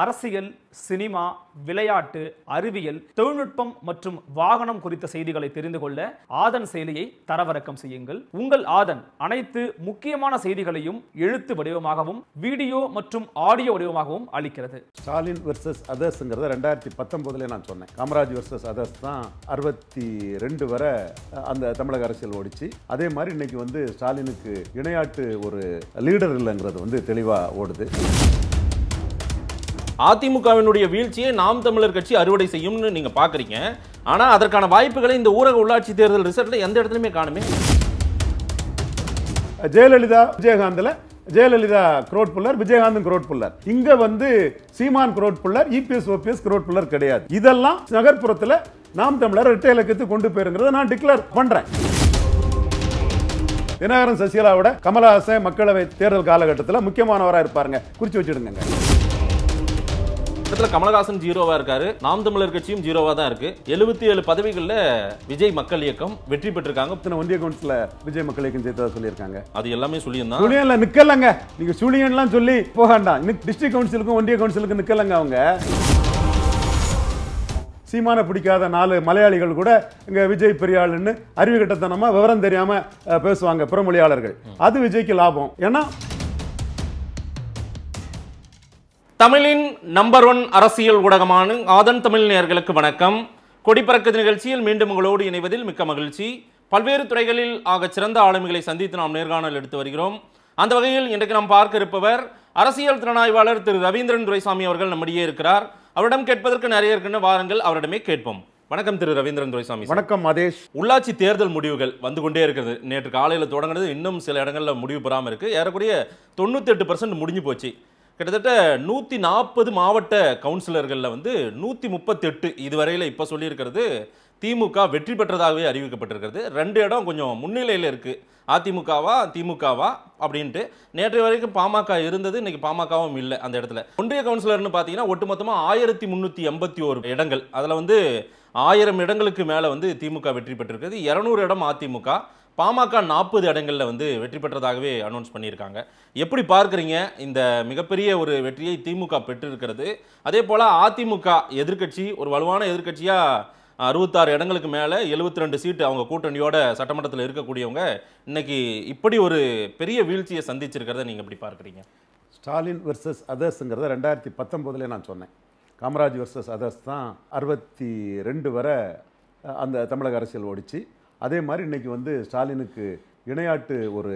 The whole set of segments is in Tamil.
அரசியல், சினிமா, விளையாட்டு, அறிவியல், தொழில்நுட்பம் மற்றும் வாகனம் குறித்த செய்திகளை தெரிந்து கொள்ள ஆதன் செயலியை தரவிறக்கம் செய்யுங்கள். உங்கள் ஆதன் அனைத்து முக்கியமான செய்திகளையும் எழுத்து வடிவமாகவும் வீடியோ மற்றும் ஆடியோ வடிவமாகவும் அளிக்கிறது. ஸ்டாலின் வெர்சஸ் அதர்ஸ்ங்கிறத 2019 நான் சொன்னேன். காமராஜ் வெர்சஸ் அதர்ஸ் தான் 62 வரை அந்த தமிழக அரசியல் ஓடிச்சு. அதே மாதிரி இன்னைக்கு வந்து ஸ்டாலினுக்கு இணையாட்டு ஒரு லீடர் இல்லைங்கிறது வந்து தெளிவாக ஓடுது. அதிமுகவினுடைய வீழ்ச்சியை நாம் தமிழர் கட்சி அறுவடை செய்யும்னு நீங்க பாக்குறீங்க. ஆனா அதற்கான வாய்ப்புகளை இந்த ஊரக உள்ளாட்சி தேர்தல் ரிசல்ட்ல எந்த இடத்துலயுமே காணுமே. Jayalalithaa crowd puller, Vijayakanth crowd puller, இங்க வந்து Seeman crowd puller, EPS OPS crowd puller கிடையாது. இதெல்லாம் நகர்ப்புறத்துல நாம் தமிழர் இரட்டை இலக்கத்தை கொண்டு போயிருக்கிறத நான் டிக்ளேர் பண்றேன். தினகரன் சசிகலாவோட கமல்ஹாசன் மக்களவை தேர்தல் காலகட்டத்தில் முக்கியமானவராக இருப்பாருங்க, குறிச்சு வச்சிடுங்க. கமல்ஹாசன் ஜீரோவா இருக்காரு, நாம் தமிழர் கட்சியும் ஜீரோவா தான் இருக்கு. 77 பதவிகளில் விஜய் மக்கள் இயக்கம் வெற்றி பெற்றிருக்காங்க. ஒன்றிய கவுன்சில விஜய் மக்கள் இயக்கம் ஜெயித்ததா சொல்லியிருக்காங்க. அது எல்லாமே சுழியன் நிக்கலங்க. நீங்க சுழியன்லாம் சொல்லி போக வேண்டாம். டிஸ்ட்ரிக்ட் கவுன்சிலுக்கும் ஒன்றிய கவுன்சிலுக்கும் நிக்கலங்க. அவங்க சீமான பிடிக்காத 4 மலையாளிகள் கூட இங்க விஜய் பெரியாளுன்னு அறிவுகட்டத்தனமா விவரம் தெரியாம பேசுவாங்க புறமொழியாளர்கள். அது விஜய்க்கு லாபம். ஏன்னா தமிழின் நம்பர் 1 அரசியல் ஊடகமான ஆதன் தமிழ் நேயர்களுக்கு வணக்கம். கொடிப்பறக்க நிகழ்ச்சியில் மீண்டும் உங்களோடு இணைவதில் மிக்க மகிழ்ச்சி. பல்வேறு துறைகளில் ஆக சிறந்த ஆளுமைகளை சந்தித்து நாம் நேர்காணல் எடுத்து வருகிறோம். அந்த வகையில் இன்றைக்கு நாம் பார்க்க இருப்பவர் அரசியல் திறனாய்வாளர் திரு ரவீந்திரன் துரைசாமி அவர்கள் நம்மிடையே இருக்கிறார். அவரிடம் கேட்பதற்கு நிறைய இருக்கின்ற வாரங்கள் அவரிடமே கேட்போம். வணக்கம் திரு ரவீந்திரன் துரைசாமி. வணக்கம் மதேஷ். உள்ளாட்சி தேர்தல் முடிவுகள் வந்து கொண்டே இருக்கிறது. நேற்று காலையில் தொடங்கினது, இன்னும் சில இடங்களில் முடிவு பெறாமல் இருக்குது. ஏறக்குறைய 98% முடிஞ்சு போச்சு. கிட்டத்தட்ட 140 மாவட்ட கவுன்சிலர்களில் வந்து 138 இதுவரையில் இப்போ சொல்லியிருக்கிறது திமுக வெற்றி பெற்றதாகவே அறிவிக்கப்பட்டிருக்கிறது. 2 இடம் கொஞ்சம் முன்னிலையில் இருக்குது, அதிமுகவா அப்படின்ட்டு. நேற்று வரைக்கும் பாமக இருந்தது, இன்னைக்கு பாமகவும் இல்லை அந்த இடத்துல. ஒன்றிய கவுன்சிலர்னு பார்த்தீங்கன்னா ஒட்டுமொத்தமாக 1381 இடங்கள். அதில் வந்து 1000 இடங்களுக்கு மேலே வந்து திமுக வெற்றி பெற்றிருக்கிறது. 200 இடம் அதிமுக, பாமக 40 இடங்களில் வந்து வெற்றி பெற்றதாகவே அனௌன்ஸ் பண்ணியிருக்காங்க. எப்படி பார்க்குறீங்க இந்த மிகப்பெரிய ஒரு வெற்றியை திமுக பெற்றிருக்கிறது? அதே போல் அதிமுக எதிர்க்கட்சி, ஒரு வலுவான எதிர்க்கட்சியாக 66 இடங்களுக்கு மேலே 72 சீட்டு அவங்க கூட்டணியோட சட்டமன்றத்தில் இருக்கக்கூடியவங்க இன்னைக்கு இப்படி ஒரு பெரிய வீழ்ச்சியை சந்திச்சிருக்கிறத நீங்கள் எப்படி பார்க்குறீங்க? ஸ்டாலின் வெர்சஸ் அதர்ஸுங்கிறத 2019 நான் சொன்னேன். காமராஜ் வெர்சஸ் அதர்ஸ் தான் 62 வரை அந்த தமிழக அரசியல் ஓடிச்சு. அதே மாதிரி இன்றைக்கி வந்து ஸ்டாலினுக்கு இணையாட்டு ஒரு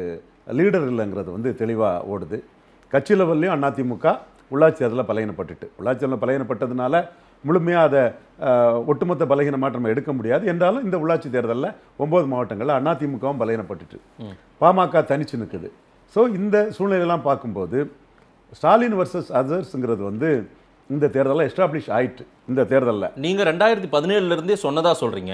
லீடர் இல்லைங்கிறது வந்து தெளிவாக ஓடுது. கட்சி லெவல்லையும் அதிமுக உள்ளாட்சி அதில் பலகீனப்பட்டுட்டு, உள்ளாட்சி அதில் பலகீனப்பட்டதுனால முழுமையாக அதை ஒட்டுமொத்த பலகீனமாக நம்ம எடுக்க முடியாது. என்றாலும் இந்த உள்ளாட்சி தேர்தலில் 9 மாவட்டங்களில் அதிமுகவும் பலகீனப்பட்டுட்டு, பாமக தனிச்சு நிற்குது. ஸோ இந்த சூழ்நிலையெல்லாம் பார்க்கும்போது ஸ்டாலின் வர்சஸ் அதர்ஸுங்கிறது வந்து இந்த தேர்தலில் எஸ்டாப்ளிஷ் ஆயிட்டு. இந்த தேர்தலில் நீங்கள் 2017லேருந்தே சொன்னதாக சொல்கிறீங்க.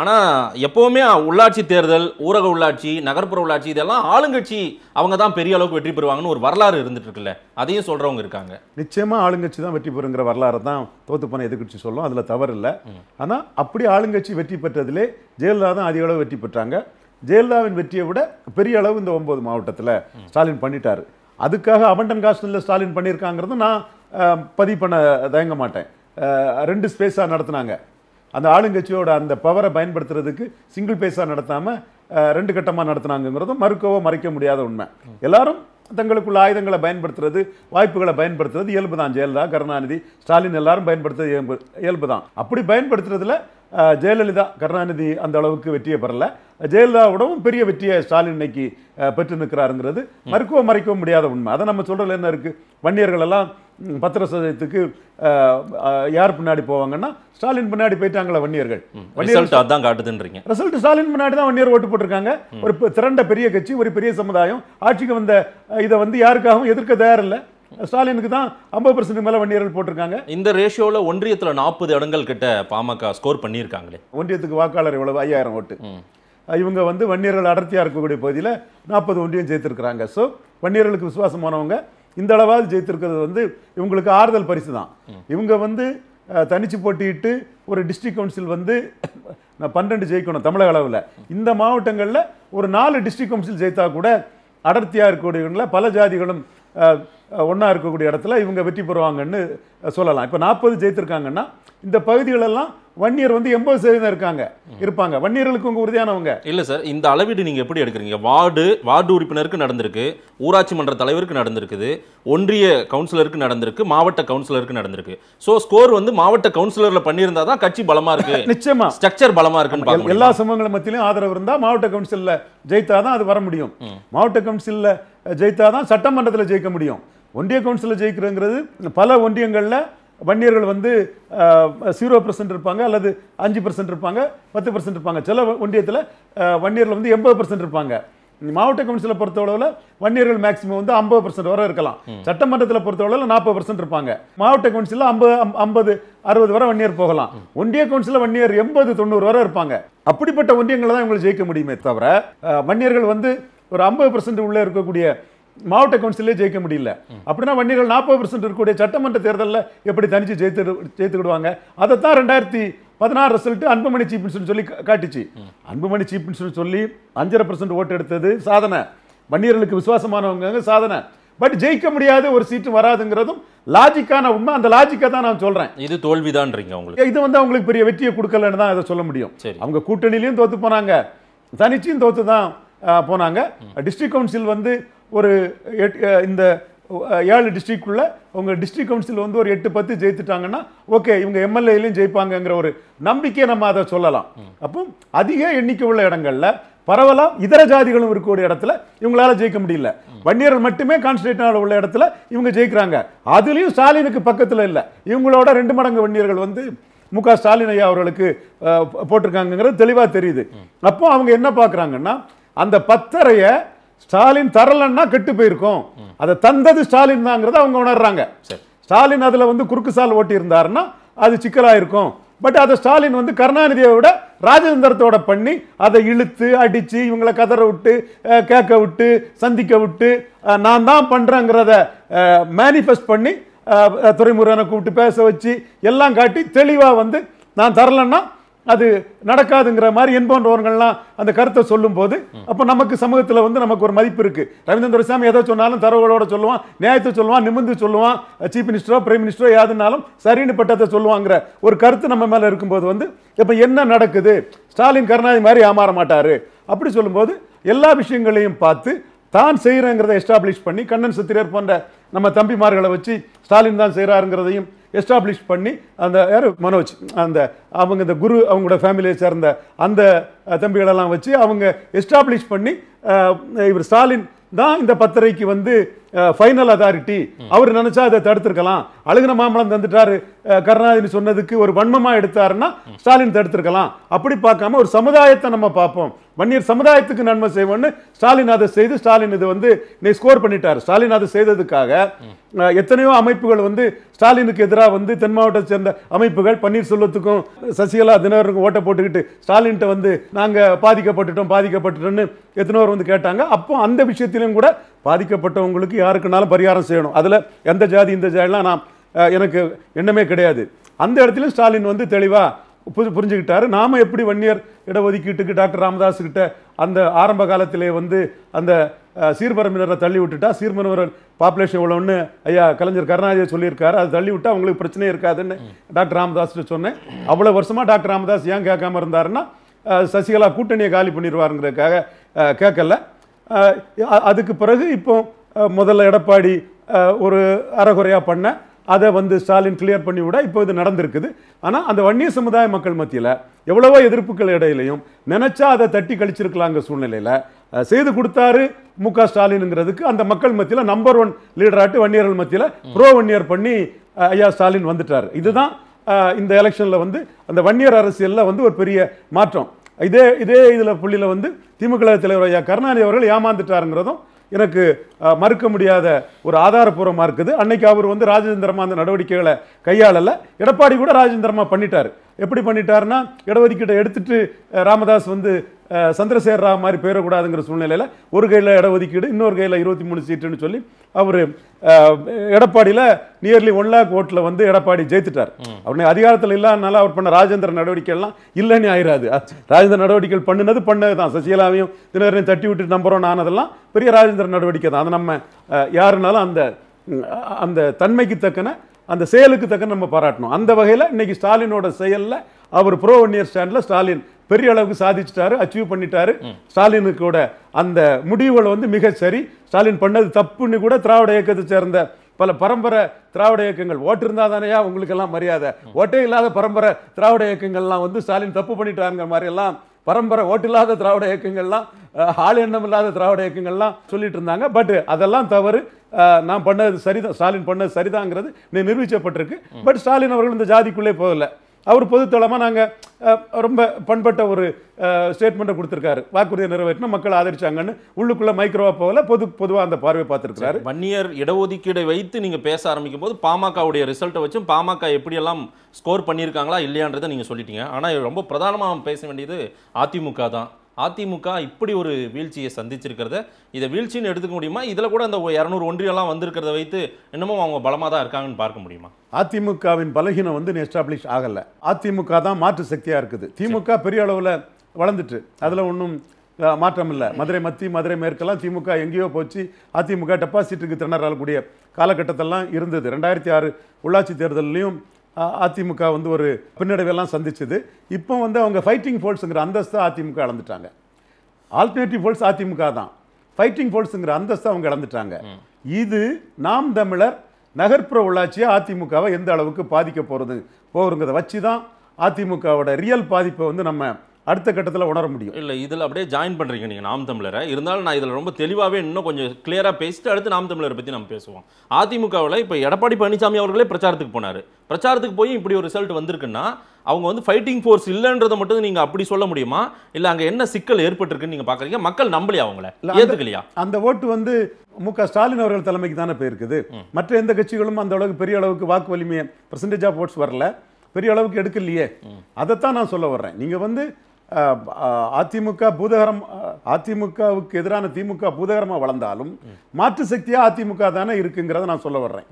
ஆனால் எப்போவுமே உள்ளாட்சி தேர்தல், ஊரக உள்ளாட்சி, நகர்ப்புற உள்ளாட்சி இதெல்லாம் ஆளுங்கட்சி அவங்க தான் பெரிய அளவுக்கு வெற்றி பெறுவாங்கன்னு ஒரு வரலாறு இருந்துட்டு இருக்குல்ல, அதையும் சொல்கிறவங்க இருக்காங்க. நிச்சயமாக ஆளுங்கட்சி தான் வெற்றி பெறுங்கிற வரலாறு தான் தோத்துப்போன எதிர்கட்சி சொல்லும், அதில் தவறு இல்லை. ஆனால் அப்படி ஆளுங்கட்சி வெற்றி பெற்றதிலே ஜெயலலிதா தான் அதிக அளவு வெற்றி பெற்றாங்க. ஜெயலலிதாவின் வெற்றியை விட பெரிய அளவு இந்த 9 மாவட்டத்தில் ஸ்டாலின் பண்ணிட்டார். அதுக்காக அபண்டன் காஸ்டில் ஸ்டாலின் பண்ணியிருக்காங்கிறது நான் பதிவு பண்ண தயங்க மாட்டேன். 2 ஸ்பேஸாக நடத்துனாங்க. அந்த ஆளுங்கட்சியோட அந்த பவரை பயன்படுத்துறதுக்கு சிங்கிள் பேஸாக நடத்தாமல் 2 கட்டமாக நடத்துனாங்கிறதும் மறுக்கவோ மறைக்க முடியாத உண்மை. எல்லாரும் தங்களுக்குள்ள ஆயுதங்களை பயன்படுத்துறது, வாய்ப்புகளை பயன்படுத்துறது இயல்பு தான். ஜெயலலிதா, கருணாநிதி, ஸ்டாலின் எல்லாரும் பயன்படுத்துறது இயல்பு தான். அப்படி பயன்படுத்துறதுல ஜெயலலிதா, கருணாநிதி அந்த அளவுக்கு வெற்றியை பெறலை. ஜெயலலிதாவோடவும் பெரிய வெற்றியை ஸ்டாலின் இன்னைக்கு பெற்று நிற்கிறாருங்கிறது மறுக்கவோ மறைக்கவும் முடியாத உண்மை. அதை நம்ம சொல்கிறதுல என்ன இருக்குது? வன்னியர்களெல்லாம் பத்திர சதயத்துக்கு யார் பின்னாடி போவாங்கன்னா ஸ்டாலின் பின்னாடி போயிட்டாங்களா வன்னியர்கள். ரிசல்ட் ஸ்டாலின் பின்னாடி தான் வன்னியர் ஓட்டு போட்டிருக்காங்க. ஒரு திரண்ட பெரிய கட்சி, ஒரு பெரிய சமுதாயம் ஆட்சிக்கு வந்த இதை வந்து யாருக்காகவும் எதிர்க்க தயாரில்லை. ஸ்டாலினுக்கு தான் 50% மேலே வன்னியர்கள் போட்டிருக்காங்க. இந்த ரேஷியோவில் ஒன்றியத்தில் 40 இடங்கள் கிட்ட பாமக ஸ்கோர் பண்ணியிருக்காங்களே. ஒன்றியத்துக்கு வாக்காளர் இவ்வளவு 5000 ஓட்டு. இவங்க வந்து வன்னியர்கள் அடர்த்தியாக இருக்கக்கூடிய பகுதியில் 40 ஒன்றியம் ஜெயித்திருக்கிறாங்க. ஸோ வன்னியர்களுக்கு விசுவாசமானவங்க இந்த அளவாவது ஜெயித்திருக்கிறது வந்து இவங்களுக்கு ஆறுதல் பரிசு தான். இவங்க வந்து தனிச்சு போட்டிட்டு ஒரு டிஸ்ட்ரிக்ட் கவுன்சில் வந்து 12 ஜெயிக்கணும் தமிழக அளவில். இந்த மாவட்டங்களில் ஒரு 4 டிஸ்ட்ரிக்ட் கவுன்சில் ஜெயித்தா கூட அடர்த்தியாக இருக்கக்கூடியவங்களில் பல ஜாதிகளும் ஒண்ணா இருக்கக்கூடிய இடத்துல இவங்க வெற்றி பெறுவாங்கன்னு சொல்லலாம். இப்போ 40 ஜெயித்திருக்காங்கன்னா இந்த பகுதிகளெல்லாம் வன்னியர் வந்து 80% இருப்பாங்க. வன்னியர்களுக்கு உங்க உறுதியானவங்க இல்ல சார், இந்த அளவீடு நீங்க எப்படி எடுக்கிறீங்க? வார்டு உறுப்பினருக்கு நடந்திருக்கு, ஊராட்சி மன்ற தலைவருக்கு நடந்திருக்குது, ஒன்றிய கவுன்சிலருக்கு நடந்திருக்கு, மாவட்ட கவுன்சிலருக்கு நடந்திருக்கு. சோ ஸ்கோர் வந்து மாவட்ட கவுன்சிலர்ல பண்ணியிருந்தா தான் கட்சி பலமா இருக்கு, நிச்சயமா ஸ்ட்ரக்சர் பலமா இருக்குன்னு பார்க்கணும். எல்லா சமூகங்கள் மத்தியிலும் ஆதரவு இருந்தா மாவட்ட கவுன்சில்ல ஜெயித்தாதான் அது வர முடியும். மாவட்ட கவுன்சில்ல ஜெயித்தாதான் சட்டமன்றத்தில் ஜெயிக்க முடியும். ஒன்றிய கவுன்சிலில் ஜெயிக்கிறங்கிறது பல ஒன்றியங்களில் வன்னியர்கள் வந்து 0% இருப்பாங்க, அல்லது 5% இருப்பாங்க, 10% இருப்பாங்க. சில ஒன்றியத்தில் வன்னியர்கள் வந்து 80% இருப்பாங்க. மாவட்ட கவுன்சிலை பொறுத்தளவில் வன்னியர்கள் மேக்ஸிமம் வந்து 50% வரை இருக்கலாம். சட்டமன்றத்தில் பொறுத்தளவில் 40% இருப்பாங்க. மாவட்ட கவுன்சிலில் 50, 60 வரை வன்னியர் போகலாம். ஒன்றிய கவுன்சிலில் வன்னியர் 80, 90 வரை இருப்பாங்க. அப்படிப்பட்ட ஒன்றியங்களை தான் இவங்களை ஜெயிக்க முடியுமே தவிர வன்னியர்கள் வந்து ஒரு 50% உள்ளே இருக்கக்கூடிய மாவட்ட கவுன்சிலே ஜெயிக்க முடியல. அப்படின்னா வன்னியர்கள் 40% இருக்கக்கூடிய சட்டமன்ற தேர்தலில் எப்படி தனிச்சு ஜெயித்துக்கிடுவாங்க? அதைத்தான் 2016 ரிசல்ட் அன்புமணி சீப்னு சொல்லி காட்டுச்சு. அன்புமணி சீப்னு சொல்லி 5.5% ஓட்டு எடுத்தது சாதனை, வன்னியர்களுக்கு விசுவாசமானவங்க சாதனை. பட் ஜெயிக்க முடியாது, ஒரு சீட்டு வராதுங்கிறதும் லாஜிக்கான உண்மை. அந்த லாஜிக்கை தான் நான் சொல்றேன். இது தோல்விதான்றீங்க உங்களுக்கு? இது வந்து அவங்களுக்கு பெரிய வெற்றியை கொடுக்கலன்னு தான் அதை சொல்ல முடியும். அவங்க கூட்டணியிலையும் தோத்து போனாங்க, தனிச்சியும் தோத்து தான் போனாங்க. டிஸ்ட்ரிக்ட் கவுன்சில் வந்து ஒரு இந்த 7 டிஸ்ட்ரிக்டுள்ள உங்கள் டிஸ்ட்ரிக்ட் கவுன்சில் வந்து ஒரு 8, 10 ஜெயித்துட்டாங்கன்னா ஓகே, இவங்க எம்எல்ஏலையும் ஜெயிப்பாங்கங்கிற ஒரு நம்பிக்கையை நம்ம அதை சொல்லலாம். அப்போ அதிக எண்ணிக்கை உள்ள இடங்களில் பரவலாம், இதர ஜாதிகளும் இருக்கக்கூடிய இடத்துல இவங்களால ஜெயிக்க முடியல. வன்னியர்கள் மட்டுமே கான்சன்ட்ரேட்டனால உள்ள இடத்துல இவங்க ஜெயிக்கிறாங்க. அதுலேயும் ஸ்டாலினுக்கு பக்கத்தில் இல்லை, இவங்களோட 2 மடங்கு வன்னியர்கள் வந்து முக ஸ்டாலின் ஐயா அவர்களுக்கு போட்டிருக்காங்கிறது தெளிவாக தெரியுது. அப்போ அவங்க என்ன பார்க்குறாங்கன்னா, அந்த 10 ஸ்டாலின் தரலன்னா கெட்டு போயிருக்கோம், அதை தந்தது ஸ்டாலின் தாங்கிறத அவங்க உணர்றாங்க. ஸ்டாலின் அதில் வந்து குறுக்கு சால் ஓட்டி இருந்தாருன்னா அது சிக்கலாக இருக்கும். பட் அதை ஸ்டாலின் வந்து கருணாநிதியை விட ராஜதந்திரத்தோட பண்ணி அதை இழுத்து அடித்து இவங்களை கதற விட்டு, கேட்க விட்டு, சந்திக்க விட்டு, நான் தான் பண்ணுறேங்கிறத மேனிஃபெஸ்ட் பண்ணி துறைமுருகனை கூப்பிட்டு பேச வச்சு எல்லாம் காட்டி தெளிவாக வந்து நான் தரலன்னா அது நடக்காதுங்கிற மாதிரி என்பவர்கள்லாம் அந்த கருத்தை சொல்லும் போது அப்போ நமக்கு சமூகத்தில் வந்து நமக்கு ஒரு மதிப்பு இருக்குது. ரவீந்திரன் துரைசாமி ஏதோ சொன்னாலும் தரவுகளோட சொல்லுவான், நியாயத்தை சொல்லுவான், நிமிர்ந்து சொல்லுவான். சீஃப் மினிஸ்டரோ பிரைம் மினிஸ்டரோ யாருனாலும் சரின்னு பட்டத்தை சொல்லுவாங்கிற ஒரு கருத்து நம்ம மேலே இருக்கும்போது வந்து இப்போ என்ன நடக்குது, ஸ்டாலின் கருணாநிதி மாதிரி ஏமாற மாட்டார் அப்படி சொல்லும்போது எல்லா விஷயங்களையும் பார்த்து தான் செய்கிறேங்கிறத எஸ்டாப்ளிஷ் பண்ணி கண்ணன் சத்திரியர் போன்ற நம்ம தம்பிமார்களை வச்சு ஸ்டாலின் தான் செய்கிறாருங்கிறதையும் எஸ்டாப்ளிஷ் பண்ணி அந்த யார் மனோஜ் அந்த அவங்க இந்த குரு அவங்களோட ஃபேமிலியை சேர்ந்த அந்த தம்பிகளெல்லாம் வச்சு அவங்க எஸ்டாப்ளிஷ் பண்ணி இவர் ஸ்டாலின் தான் இந்த 10 வந்து ஃபைனல் அதாரிட்டி, அவர் நினைச்சா அதை தடுத்திருக்கலாம். அழுகின மாமலம் தந்துட்டாரு கருணாநிதி சொன்னதுக்கு ஒரு வன்மமா எடுத்தாருன்னா ஸ்டாலின் தடுத்திருக்கலாம். அப்படி பார்க்காம ஒரு சமுதாயத்தை நம்ம பார்ப்போம், வன்னியர் சமுதாயத்துக்கு நன்மை செய்வோம்னு ஸ்டாலின் அதை செய்து ஸ்டாலின் இது வந்து இன்னைக்கு ஸ்கோர் பண்ணிட்டாரு. ஸ்டாலின் அதை செய்ததுக்காக எத்தனையோ அமைப்புகள் வந்து ஸ்டாலினுக்கு எதிராக வந்து தென் மாவட்டத்தை சேர்ந்த அமைப்புகள் பன்னீர்செல்வத்துக்கும் சசிகலா தினகரனுக்கும் ஓட்ட போட்டுக்கிட்டு ஸ்டாலின்கிட்ட வந்து நாங்கள் பாதிக்கப்பட்டுட்டோம்னு எத்தனையோர் வந்து கேட்டாங்க. அப்போ அந்த விஷயத்திலும் கூட பாதிக்கப்பட்டவங்களுக்கு யாருக்குனாலும் பரிகாரம் செய்யணும், அதில் எந்த ஜாதி இந்த ஜாதிலாம் நான் எனக்கு எண்ணமே கிடையாது. அந்த இடத்துலையும் ஸ்டாலின் வந்து தெளிவாக புரிஞ்சுக்கிட்டாரு. நாம் எப்படி வன்னியர் இடஒதுக்கீட்டுக்கு டாக்டர் ராமதாஸுக்கிட்ட அந்த ஆரம்ப காலத்திலே வந்து அந்த சீர்பரம்பினரை தள்ளி விட்டுட்டா, சீர்பரம்பினர் பாப்புலேஷன் இவ்வளோன்னு ஐயா கலைஞர் கருணாநிதியை சொல்லியிருக்காரு, அதை தள்ளி விட்டா அவங்களுக்கு பிரச்சனையே இருக்காதுன்னு டாக்டர் ராமதாஸ்கிட்ட சொன்னேன். அவ்வளோ வருஷமாக டாக்டர் ராமதாஸ் ஏன் கேட்காம இருந்தாருன்னா சசிகலா கூட்டணியை காலி பண்ணிடுவாருங்கிறதுக்காக கேட்கல. அதுக்கு பிறகு இப்போ முதல்ல எடப்பாடி ஒரு அறகுறையாக பண்ண அதை வந்து ஸ்டாலின் கிளியர் பண்ணி விட இப்போ இது நடந்திருக்குது. ஆனால் அந்த வன்னிய சமுதாய மக்கள் மத்தியில் எவ்வளவோ எதிர்ப்புகள் இடையிலையும் நினச்சா அதை தட்டி கழிச்சிருக்கலாங்கிற சூழ்நிலையில் செய்து கொடுத்தாரு மு க ஸ்டாலினுங்கிறதுக்கு அந்த மக்கள் மத்தியில் நம்பர் 1 லீடராட்டு வன்னியர்கள் மத்தியில் ப்ரோ வன்னியர் பண்ணி ஐயா ஸ்டாலின் வந்துட்டார். இதுதான் இந்த எலெக்ஷனில் வந்து அந்த வன்னியர் அரசியலில் வந்து ஒரு பெரிய மாற்றம். இதே இதில் புள்ளியில் வந்து திமுக தலைவர் ஐயா கருணாநிதி அவர்கள் ஏமாந்துட்டாருங்கிறதும் எனக்கு மறுக்க முடியாத ஒரு ஆதாரபூர்வமாக இருக்குது. அன்னைக்கு அவர் வந்து ராஜதந்திரமாக அந்த நடவடிக்கைகளை கையாளலை, எடப்பாடி கூட ராஜதந்திரமாக பண்ணிட்டார். எப்படி பண்ணிட்டாருன்னா இடஒதுக்கீட்டை எடுத்துட்டு ராமதாஸ் வந்து சந்திரசேகர ராவ் மாதிரி பேரக்கூடாதுங்கிற சூழ்நிலையில் ஒரு கையில் இடஒதுக்கீடு இன்னொரு கையில் 23 சீட்டுன்னு சொல்லி அவர் எடப்பாடியில் நியர்லி 1 lakh ஓட்டில் வந்து எடப்பாடி ஜெயித்துட்டார். அவருடைய அதிகாரத்தில் இல்லாதனால அவர் பண்ண ராஜேந்திர நடவடிக்கைலாம் இல்லைன்னு ஆயிராது. ராஜேந்திர நடவடிக்கை பண்ணது தான். சசிகலாவையும் தினகரனையும் தட்டி விட்டு நம்புறோன்னு ஆனதெல்லாம் பெரிய ராஜேந்திர நடவடிக்கை தான். அதை நம்ம யாருனாலும் அந்த அந்த தன்மைக்கு தக்கன அந்த செயலுக்கு தக்க நம்ம பாராட்டணும். அந்த வகையில் இன்னைக்கு ஸ்டாலினோட செயலில் அவர் ப்ரோ 1 year ஸ்டாண்டில் ஸ்டாலின் பெரிய அளவுக்கு சாதிச்சிட்டாரு, அச்சீவ் பண்ணிட்டாரு. ஸ்டாலினுக்கோட அந்த முடிவுகள் வந்து மிக சரி. ஸ்டாலின் பண்ணது தப்புன்னு கூட திராவிட இயக்கத்தை சேர்ந்த பல பரம்பரை திராவிட இயக்கங்கள் ஓட்டு இருந்தால் தானேயா உங்களுக்கெல்லாம் மரியாதை, ஓட்டே இல்லாத பரம்பரை திராவிட இயக்கங்கள்லாம் வந்து ஸ்டாலின் தப்பு பண்ணிட்டாருங்கிற மாதிரியெல்லாம் பரம்பரை ஓட்டு இல்லாத திராவிட இயக்கங்கள்லாம் ஆள் எண்ணம் இல்லாத திராவிட இயக்கங்கள்லாம் சொல்லிட்டு இருந்தாங்க. பட் அதெல்லாம் தவறு, நான் பண்ணது சரிதான், ஸ்டாலின் பண்ணது சரிதாங்கிறது நிரூபிக்கப்பட்டிருக்கு. பட் ஸ்டாலின் அவர்கள் இந்த ஜாதிக்குள்ளே போகலை. அவர் பொதுத்தளமாக நாங்கள் ரொம்ப பண்பட்ட ஒரு ஸ்டேட்மெண்ட்டை கொடுத்துருக்காரு, வாக்குறுதியை நிறைவேற்றினா மக்கள் ஆதரிச்சாங்கன்னு. உள்ளுக்குள்ளே மைக்ரோவா போகல, பொதுவாக அந்த பார்வையை பார்த்துருக்காரு. 1 year இடஒதுக்கீடை வைத்து நீங்கள் பேச ஆரம்பிக்கும் போது பாமகவுடைய ரிசல்ட்டை வச்சும் பாமக எப்படியெல்லாம் ஸ்கோர் பண்ணியிருக்காங்களா இல்லையான்றதை நீங்கள் சொல்லிட்டீங்க. ஆனால் ரொம்ப பிரதானமாக பேச வேண்டியது அதிமுக தான். அதிமுக இப்படி ஒரு வீழ்ச்சியை சந்திச்சிருக்கிறத, இதை வீழ்ச்சின்னு எடுத்துக்க முடியுமா? இதில் கூட அந்த 200 ஒன்றியெல்லாம் வந்திருக்கிறத வைத்து இன்னமும் அவங்க பலமாக தான் இருக்காங்கன்னு பார்க்க முடியுமா? அதிமுகவின் பலகீனம் வந்து எஸ்டாப்ளிஷ் ஆகலை. அதிமுக தான் மாற்று சக்தியாக இருக்குது. திமுக பெரிய அளவில் வளர்ந்துட்டு, அதில் ஒன்றும் மாற்றம் இல்லை. மதுரை மத்தி, மதுரை மேற்கெல்லாம் திமுக எங்கேயோ போச்சு. அதிமுக டெபாசிட்டுக்கு திணறக்கூடிய காலகட்டத்தெல்லாம் இருந்தது. 2006 உள்ளாட்சி தேர்தலையும் அதிமுக வந்து ஒரு பின்னடைவெல்லாம் சந்திச்சது. இப்போ வந்து அவங்க ஃபைட்டிங் ஃபோர்ஸுங்கிற அந்தஸ்தை அதிமுக இழந்துட்டாங்க. ஆல்டர்னேட்டிவ் ஃபோர்ஸ் அதிமுக தான், ஃபைட்டிங் ஃபோர்ஸுங்கிற அந்தஸ்தை அவங்க இழந்துட்டாங்க. இது நாம் தமிழர் நகர்ப்புற உள்ளாட்சியை அதிமுகவை எந்த அளவுக்கு பாதிக்க போகிறத வச்சு தான் அதிமுகவோட ரியல் பாதிப்பை வந்து நம்ம அடுத்த கட்டத்தில் உணர முடியும். இல்லை, இதில் அப்படியே ஜாயின் பண்ணுறீங்க நீங்கள் நாம் தமிழரை. இருந்தாலும் நான் இதில் ரொம்ப தெளிவாகவே இன்னும் கொஞ்சம் கிளியராக பேசிட்டு அடுத்து நாம் தமிழரை பற்றி நம்ம பேசுவோம். அதிமுகவில் இப்போ எடப்பாடி பழனிசாமி அவர்களே பிரச்சாரத்துக்கு போனார். பிரச்சாரத்துக்கு போய் இப்படி ஒரு ரிசல்ட் வந்திருக்குன்னா அவங்க வந்து ஃபைட்டிங் ஃபோர்ஸ் இல்லைன்றதை மட்டும் நீங்கள் அப்படி சொல்ல முடியுமா? இல்லை அங்கே என்ன சிக்கல் ஏற்பட்டிருக்குன்னு நீங்கள் பார்க்குறீங்க? மக்கள் நம்பலையா அவங்கள, ஏற்றுக்கலையா? அந்த ஓட்டு வந்து முக ஸ்டாலின் அவர்கள் தலைமைக்கு தானே போயிருக்குது. மற்ற எந்த கட்சிகளும் அந்த அளவுக்கு பெரிய அளவுக்கு வாக்கு வலிமையை பர்சன்டேஜ் ஆஃப் ஓட்ஸ் வரல, பெரிய அளவுக்கு எடுக்கலையே. அதைத்தான் நான் சொல்ல வர்றேன். நீங்கள் வந்து அதிமுக பூதகரம், அதிமுகவுக்கு எதிரான திமுக பூதகரமாக வளர்ந்தாலும் மாற்று சக்தியாக அதிமுக தானே இருக்குங்கிறத நான் சொல்ல வர்றேன்.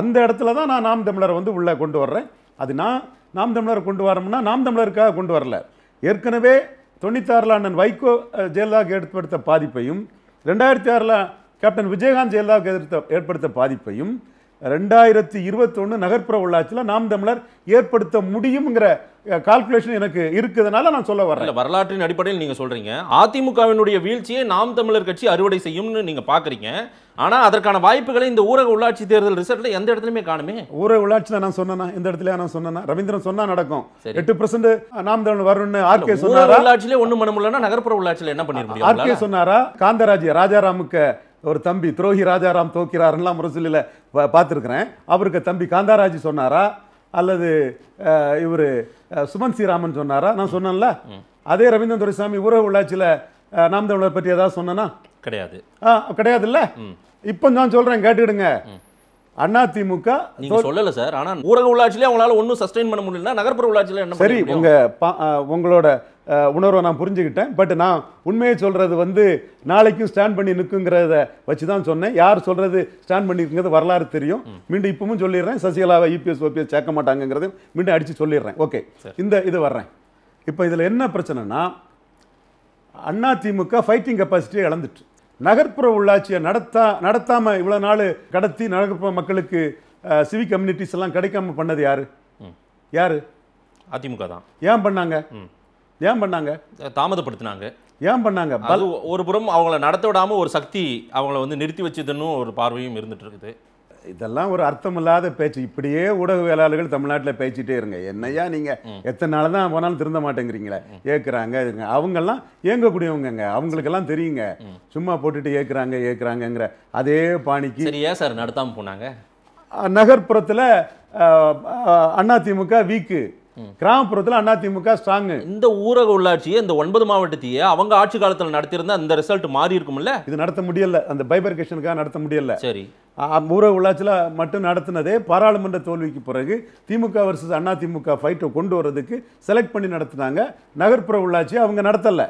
அந்த இடத்துல தான் நான் நாம் தமிழரை வந்து உள்ளே கொண்டு வர்றேன். அது நான் நாம் தமிழரை கொண்டு வரோம்னா நாம் தமிழருக்காக கொண்டு வரல. ஏற்கனவே 96 அண்ணன் வைகோ ஜெயலலிதாவுக்கு ஏற்படுத்த பாதிப்பையும், 2006 கேப்டன் விஜயகாந்த் ஜெயலலிதாவுக்கு ஏற்படுத்த பாதிப்பையும், 2021 நகர்ப்புற உள்ளாட்சியில் நாம் தமிழர் ஏற்படுத்த முடியுங்கிற கால்குலேஷன் எனக்கு இருக்குதுனால நான் சொல்ல வரேன். வரலாற்றின் அடிப்படையில் நீங்கள் சொல்கிறீங்க அதிமுகவினுடைய வீழ்ச்சியை நாம் தமிழர் கட்சி அறுவடை செய்யும்னு நீங்கள் பார்க்குறீங்க. ஆனால் அதற்கான வாய்ப்புகளை இந்த ஊரக உள்ளாட்சி தேர்தல் ரிசல்ட்டில் எந்த இடத்துலையுமே காணுமே. ஊரக உள்ளாட்சியில் நான் சொன்னேன்னா, எந்த இடத்துல நான் சொன்னேன்னா, ரவீந்திரன் சொன்னால் நடக்கும் 8% நாம் தமிழர் வரும்னு ஆர்கே சொன்னாரா? உள்ளாட்சியிலே ஒன்றும் பண்ண முடியலன்னா நகர்ப்புற உள்ளாட்சியில் என்ன பண்ணிருக்கீங்க? ஆர்கே சொன்னாரா? காந்தராஜ் ராஜாராமுக்கு ஒரு தம்பி துரோகி ராஜாராம் தோக்கிறாருலாம் முரசொலியில் பார்த்துருக்குறேன். அவருக்கு தம்பி காந்தாராஜி சொன்னாரா? அல்லது இவர் சுமன் ஸ்ரீராமன் சொன்னாரா? நான் சொன்னேன்ல. அதே ரவீந்திரன் துரைசாமி ஊரக உள்ளாட்சியில் நாம் தமிழர் பற்றி ஏதாவது சொன்னேன்னா கிடையாது, கிடையாது. இல்லை, இப்போ நான் சொல்கிறேன், கேட்டுக்கிடுங்க. அண்ணா திமுக நீங்க சொல்லல சார், ஆனா ஊரக உள்ளாட்சியிலே அவங்களால ஒன்றும் சஸ்டெயின் பண்ண முடியலன்னா நகர்ப்புற உள்ளாட்சியில என்ன? சரி, உங்களோட உணர்வை நான் புரிஞ்சுக்கிட்டேன். பட் நான் உண்மையை சொல்றது வந்து நாளைக்கும் ஸ்டாண்ட் பண்ணி நிற்குங்கிறத வச்சுதான் சொன்னேன். யார் சொல்றது ஸ்டாண்ட் பண்ணிருக்குங்கிறது வரலாறு தெரியும். மீண்டும் இப்பவும் சொல்லிடுறேன், சசிகலாவை EPS OPS சேர்க்க மாட்டாங்கிறதையும் மீண்டும் அடிச்சு சொல்லிடுறேன். ஓகே, இந்த இது வர்றேன். இப்போ இதுல என்ன பிரச்சனைனா, அண்ணா திமுக ஃபைட்டிங் கெப்பாசிட்டியை இழந்துட்டு நகர்ப்புற உள்ளாட்சியை நடத்தாமல் இவ்வளோ நாள் கடத்தி நகர்ப்புற மக்களுக்கு சிவிக் கம்யூனிட்டிஸ் எல்லாம் கிடைக்காம பண்ணது யார்? அதிமுக தான். ஏன் பண்ணாங்க? தாமதப்படுத்தினாங்க. ஏன் பண்ணாங்க? ஒரு புறம் அவங்கள நடத்த விடாமல் ஒரு சக்தி அவங்கள வந்து நிறுத்தி வச்சதுன்னு ஒரு பார்வையும் இருந்துட்டு இருக்குது. இதெல்லாம் ஒரு அர்த்தமில்லாத பேச்சு. இப்படியே ஊடகவியலாளர்கள் தமிழ்நாட்டில் பேச்சுட்டே இருங்க. என்னையா நீங்கள் எத்தனை நாள் தான் போனாலும் திருந்த மாட்டேங்கிறீங்களே, ஏற்கிறாங்க. அவங்கெல்லாம் ஏங்கக்கூடியவங்கங்க, அவங்களுக்கெல்லாம் தெரியுங்க. சும்மா போட்டுட்டு ஏற்கிறாங்கிற அதே பாணிக்கு சரியா சார் நடத்தாமல் போனாங்க. நகர்ப்புறத்தில் அதிமுக வீக்கு, கிராமப்புறத்தில் அதிமுக ஸ்ட்ராங்கு. இந்த ஊரக உள்ளாட்சியை, இந்த 9 மாவட்டத்தையே அவங்க ஆட்சி காலத்தில் நடத்தியிருந்தா அந்த ரிசல்ட் மாறி இருக்கும்ல. இது நடத்த முடியல, அந்த பைபர்கேஷனுக்காக நடத்த முடியல. சரி, ஊரக உள்ளாட்சியில் மட்டும் நடத்தினதே பாராளுமன்ற தோல்விக்கு பிறகு திமுக வர்சஸ் அண்ணா திமுக ஃபைட்டை கொண்டு வரதுக்கு செலக்ட் பண்ணி நடத்தினாங்க. நகர்ப்புற உள்ளாட்சியை அவங்க நடத்தலை.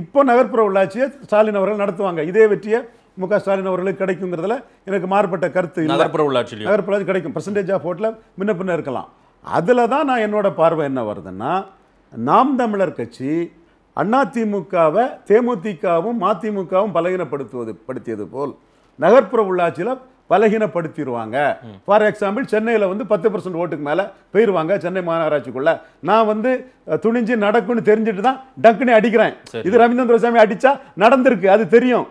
இப்போ நகர்ப்புற உள்ளாட்சியை ஸ்டாலின் அவர்கள் நடத்துவாங்க. இதே வெற்றியை முக ஸ்டாலின் அவர்களுக்கு கிடைக்குங்கிறதுல எனக்கு மாறுபட்ட கருத்து. நகர்ப்புற உள்ளாட்சி கிடைக்கும், பர்சன்டேஜ் ஆஃப் ஓட்டில் முன்ன பின்ன இருக்கலாம். அதில் தான் நான் என்னோட பார்வை என்ன வருதுன்னா, நாம் தமிழர் கட்சி அதிமுகவை தேமுதிகவும் மதிமுகவும் பலகீனப்படுத்தியது போல் நகர்ப்புற உள்ளாட்சியில் பலகீனப்படுத்திடுவாங்க. ஃபார் எக்ஸாம்பிள், சென்னையில் 10% ஓட்டுக்கு மேலே போயிடுவாங்க. சென்னை மாநகராட்சிக்குள்ளே நான் துணிஞ்சு நடக்கும்னு தெரிஞ்சுட்டு தான் டக்குன்னு அடிக்கிறேன். இது ரவீந்திரன் துரைசாமி அடித்தா நடந்திருக்கு, அது தெரியும்.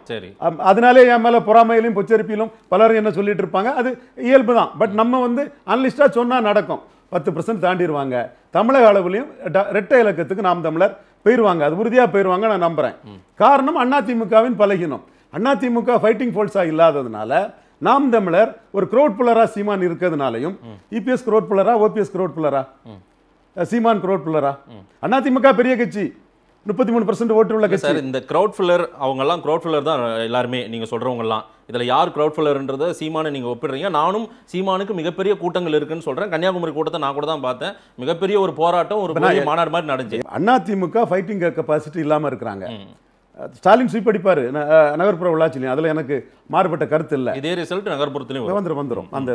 அதனாலே என் மேலே பொறாமையிலும் பொச்சரிப்பிலும் பலரும் என்ன சொல்லிட்டு இருப்பாங்க, அது இயல்பு தான். பட் நம்ம அனலிஸ்டாக சொன்னால் நடக்கும். 10% தாண்டிடுவாங்க. தமிழக அளவுலையும் இரட்டை இலக்கத்துக்கு நாம் தமிழர் போயிடுவாங்க, அது உறுதியாக போயிடுவாங்க நான் நம்புகிறேன். காரணம் அதிமுகவின் பலகீனம். அதிமுக ஃபைட்டிங் ஃபோர்ஸாக இல்லாததுனால நாம் தமிழர் ஒரு க்ரோட் புல்லராக சீமான் இருக்கிறதுனாலையும், இபிஎஸ் க்ரோட் புல்லரா, ஓபிஎஸ் க்ரோட் புல்லரா, சீமான் க்ரோட் புல்லரா, அதிமுக பெரிய கட்சி 33% ஓட்டு உள்ள கட்சி. இந்த க்ரௌட் ஃபில்லர் அவங்கெல்லாம் க்ரௌட் ஃபில்லர் தான் எல்லாருமே. நீங்கள் சொல்கிறவங்கலாம் இதில் யார் க்ரௌட் ஃபில்லர்ன்றதை சீமானை நீங்கள் ஒப்பிடுறீங்க. நானும் சீமானுக்கு மிகப்பெரிய கூட்டங்கள் இருக்குன்னு சொல்கிறேன். கன்னியாகுமரி கூட்டத்தை நான் கூட தான் பார்த்தேன். மிகப்பெரிய ஒரு போராட்டம், ஒரு மாநாடு மாதிரி நடந்துச்சு. அதிமுக ஃபைட்டிங் கெப்பாசிட்டி இல்லாமல் இருக்கிறாங்க. ஸ்டாலின் சீப்படிப்பார் நகர்ப்புற உள்ளாட்சியிலையும், அதில் எனக்கு மாறுபட்ட கருத்து இல்லை. இதே ரிசல்ட் நகர்ப்புறத்துலையும் வந்துடும். அந்த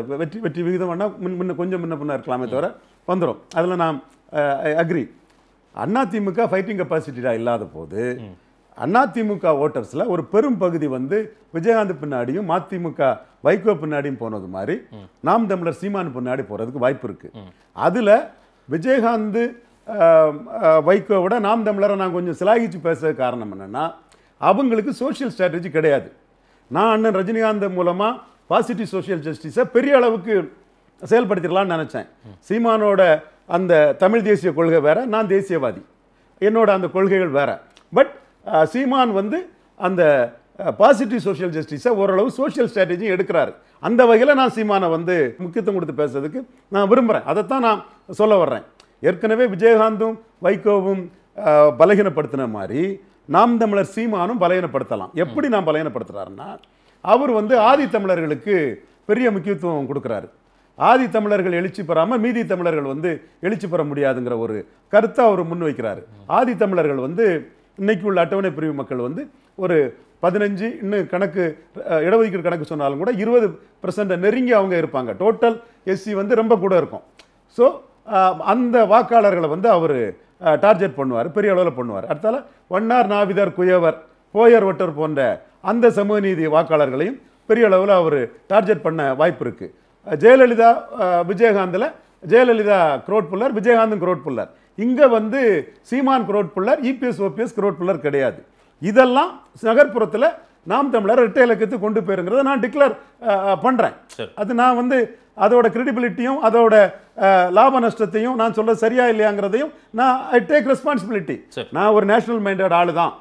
வெற்றி விகிதம் கொஞ்சம் முன்ன பின்ன இருக்கலாமே தவிர வந்துடும். அதில் நான் அக்ரி. அதிமுக ஃபைட்டிங் கெப்பாசிட்டியாக இல்லாத போது அதிமுக ஓட்டர்ஸில் ஒரு பெரும் பகுதி விஜயகாந்த் பின்னாடியும் மதிமுக வைகோ பின்னாடியும் போனது மாதிரி நாம் தமிழர் சீமான் பின்னாடி போகிறதுக்கு வாய்ப்பு இருக்குது. அதில் விஜயகாந்த் வைகோவோட நாம் தமிழரை நான் கொஞ்சம் சிலாகிச்சு பேச காரணம் என்னென்னா, அவங்களுக்கு சோஷியல் ஸ்ட்ராட்டஜி கிடையாது. நான் அண்ணன் ரஜினிகாந்த் மூலமாக பாசிட்டிவ் சோஷியல் ஜஸ்டிஸை பெரிய அளவுக்கு செயல்படுத்திடலான்னு நினச்சேன். சீமானோட அந்த தமிழ் தேசிய கொள்கை வேறு, நான் தேசியவாதி, என்னோட அந்த கொள்கைகள் வேறு. பட் சீமான் அந்த பாசிட்டிவ் சோஷியல் ஜஸ்டிஸை ஓரளவு சோஷியல் ஸ்ட்ராட்டஜியும் எடுக்கிறாரு. அந்த வகையில் நான் சீமானை முக்கியத்துவம் கொடுத்து பேசுறதுக்கு நான் விரும்புகிறேன். அதைத்தான் நான் சொல்ல வர்றேன். ஏற்கனவே விஜயகாந்தும் வைகோவும் பலகீனப்படுத்தின மாதிரி நாம் தமிழர் சீமானும் பலகீனப்படுத்தலாம். எப்படி நான் பலகீனப்படுத்துகிறாருன்னா, அவர் ஆதி தமிழர்களுக்கு பெரிய முக்கியத்துவம் கொடுக்குறாரு. ஆதி தமிழர்கள் எழுச்சி பெறாமல் மீதி தமிழர்கள் எழுச்சி பெற முடியாதுங்கிற ஒரு கருத்தை அவர் முன்வைக்கிறாரு. ஆதி தமிழர்கள் இன்னைக்கு உள்ள அட்டவணை பிரிவு மக்கள் ஒரு 15 இன்னும் கணக்கு இடஒதுக்கீடு கணக்கு சொன்னாலும் கூட 20% நெருங்கி அவங்க இருப்பாங்க. டோட்டல் எஸ்சி ரொம்ப கூட இருக்கும். ஸோ அந்த வாக்காளர்களை அவர் டார்கெட் பண்ணுவார், பெரிய அளவில் பண்ணுவார். அடுத்தால வண்ணார், நாவிதர், குயவர், போயர் ஒட்டர் போன்ற அந்த சமூக நீதி வாக்காளர்களையும் பெரிய அளவில் அவர் டார்கெட் பண்ண வாய்ப்பு இருக்குது. ஜெயலலிதா விஜயகாந்தில் ஜெயலலிதா க்ரோட் புல்லர், விஜயகாந்தும் க்ரோட் புல்லர். இங்கே Seeman crowd puller, EPS OPS crowd puller கிடையாது. இதெல்லாம் நகர்ப்புறத்தில் நாம் தமிழர் இரட்டை இலக்கத்துக்கு கொண்டு போயிருங்கிறத நான் டிக்ளேர் பண்ணுறேன். அது நான் அதோட கிரெடிபிலிட்டியும் அதோட லாப நஷ்டத்தையும் நான் சொல்ல சரியா இல்லையாங்கிறதையும் நான் ஐ டேக் ரெஸ்பான்சிபிலிட்டி. நான் ஒரு நேஷனல் மைண்டட் ஆளு தான்,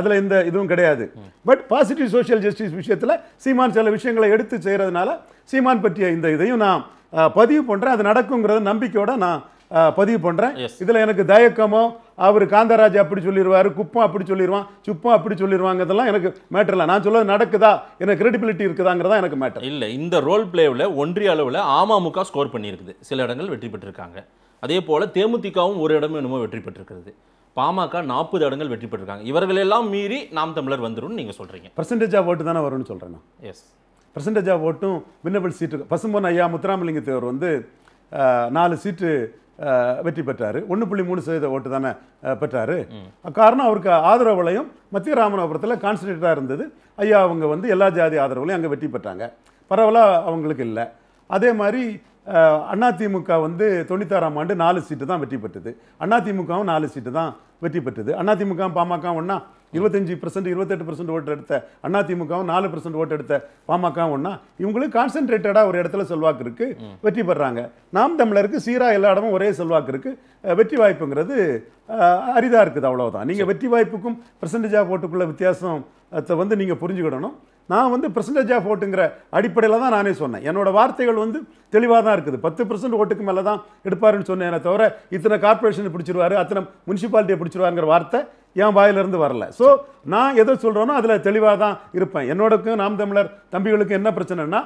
அதில் இந்த இதுவும் கிடையாது. பட் பாசிட்டிவ் சோஷியல் ஜஸ்டிஸ் விஷயத்தில் சீமான் சில விஷயங்களை எடுத்து செய்கிறதுனால சீமான் பற்றிய இந்த இதையும் நான் பதிவு பண்ணுறேன். அது நடக்குங்கிறத நம்பிக்கையோட நான் பதிவு பண்ணுறேன். இதில் எனக்கு தயக்கமோ, அவர் காந்தராஜ் அப்படி சொல்லிடுவார், குப்பம் அப்படி சொல்லிடுவான், சுப்பம் அப்படி சொல்லிடுவாங்கிறதெல்லாம் எனக்கு மேட்டர் இல்லை. நான் சொல்ல நடக்குதா, எனக்கு கிரெடிபிலிட்டி இருக்குதாங்கிறதா எனக்கு மேட்டர் இல்லை. இந்த ரோல் பிளேவில் ஒன்றிய அளவில் அமமுக ஸ்கோர் பண்ணியிருக்குது, சில இடங்கள் வெற்றி பெற்றிருக்காங்க. அதே போல் தேமுதிகவும் ஒரு இடமும் என்னமோ வெற்றி பெற்றிருக்கிறது. பாமக 40 இடங்கள் வெற்றி பெற்றிருக்காங்க. இவர்களெல்லாம் மீறி நாம் தமிழர் வந்துடும் நீங்கள் சொல்கிறீங்க. பர்சன்டேஜாக ஓட்டு தானே வரும்னு சொல்கிறேன். எஸ், பர்சன்டேஜாக ஓட்டும் வின்னபிள் சீட்டு. பசும்பொன் ஐயா முத்துராமலிங்க தேவர் 4 சீட்டு வெற்றி பெற்றார். 1.3% ஓட்டு தானே பெற்றார். காரணம், அவருக்கு ஆதரவுலையும் மத்திய ராமநாதபுரத்தில் கான்சன்ட்ரேட்டாக இருந்தது. ஐயா அவங்க எல்லா ஜாதி ஆதரவுலையும் அங்கே வெற்றி பெற்றாங்க. பரவலாக அவங்களுக்கு இல்லை. அதே மாதிரி அதிமுக 96ஆம் ஆண்டு 4 சீட்டு தான் வெற்றி பெற்றது. அதிமுகவும் 4 சீட்டு தான் வெற்றி பெற்றது. அதிமுக பாமக ஒன்றா 25%, 28% ஓட்டு எடுத்த அதிமுகவும் 4% ஓட்டு எடுத்த பாமக ஒன்றா. இவங்களுக்கு கான்சென்ட்ரேட்டடாக ஒரு இடத்துல செல்வாக்கு இருக்குது, வெற்றி பெறாங்க. நாம் தமிழருக்கு சீராக எல்லா இடமும் ஒரே செல்வாக்கு இருக்குது. வெற்றி வாய்ப்புங்கிறது அரிதாக இருக்குது, அவ்வளோதான். நீங்கள் வெற்றி வாய்ப்புக்கும் பர்சன்டேஜாக ஓட்டுக்குள்ள வித்தியாசத்தை நீங்கள் புரிஞ்சுக்கிடணும். நான் பெர்சன்டேஜ் ஆஃப் ஓட்டுங்கிற அடிப்படையில் தான் நானே சொன்னேன். என்னோட வார்த்தைகள் தெளிவாக தான் இருக்குது. 10% ஓட்டுக்கு மேலே தான் எடுப்பாருன்னு சொன்னேன் தவிர, இத்தனை கார்பரேஷன் பிடிச்சிருவாரு, அத்தனை முனிசிபாலிட்டியை பிடிச்சிருவாருங்கிற வார்த்தை என் வாயிலிருந்து வரல. ஸோ நான் எதை சொல்கிறேனோ அதில் தெளிவாக தான் இருப்பேன். என்னோடக்கு நாம் தமிழர் தம்பிகளுக்கு என்ன பிரச்சனைனா,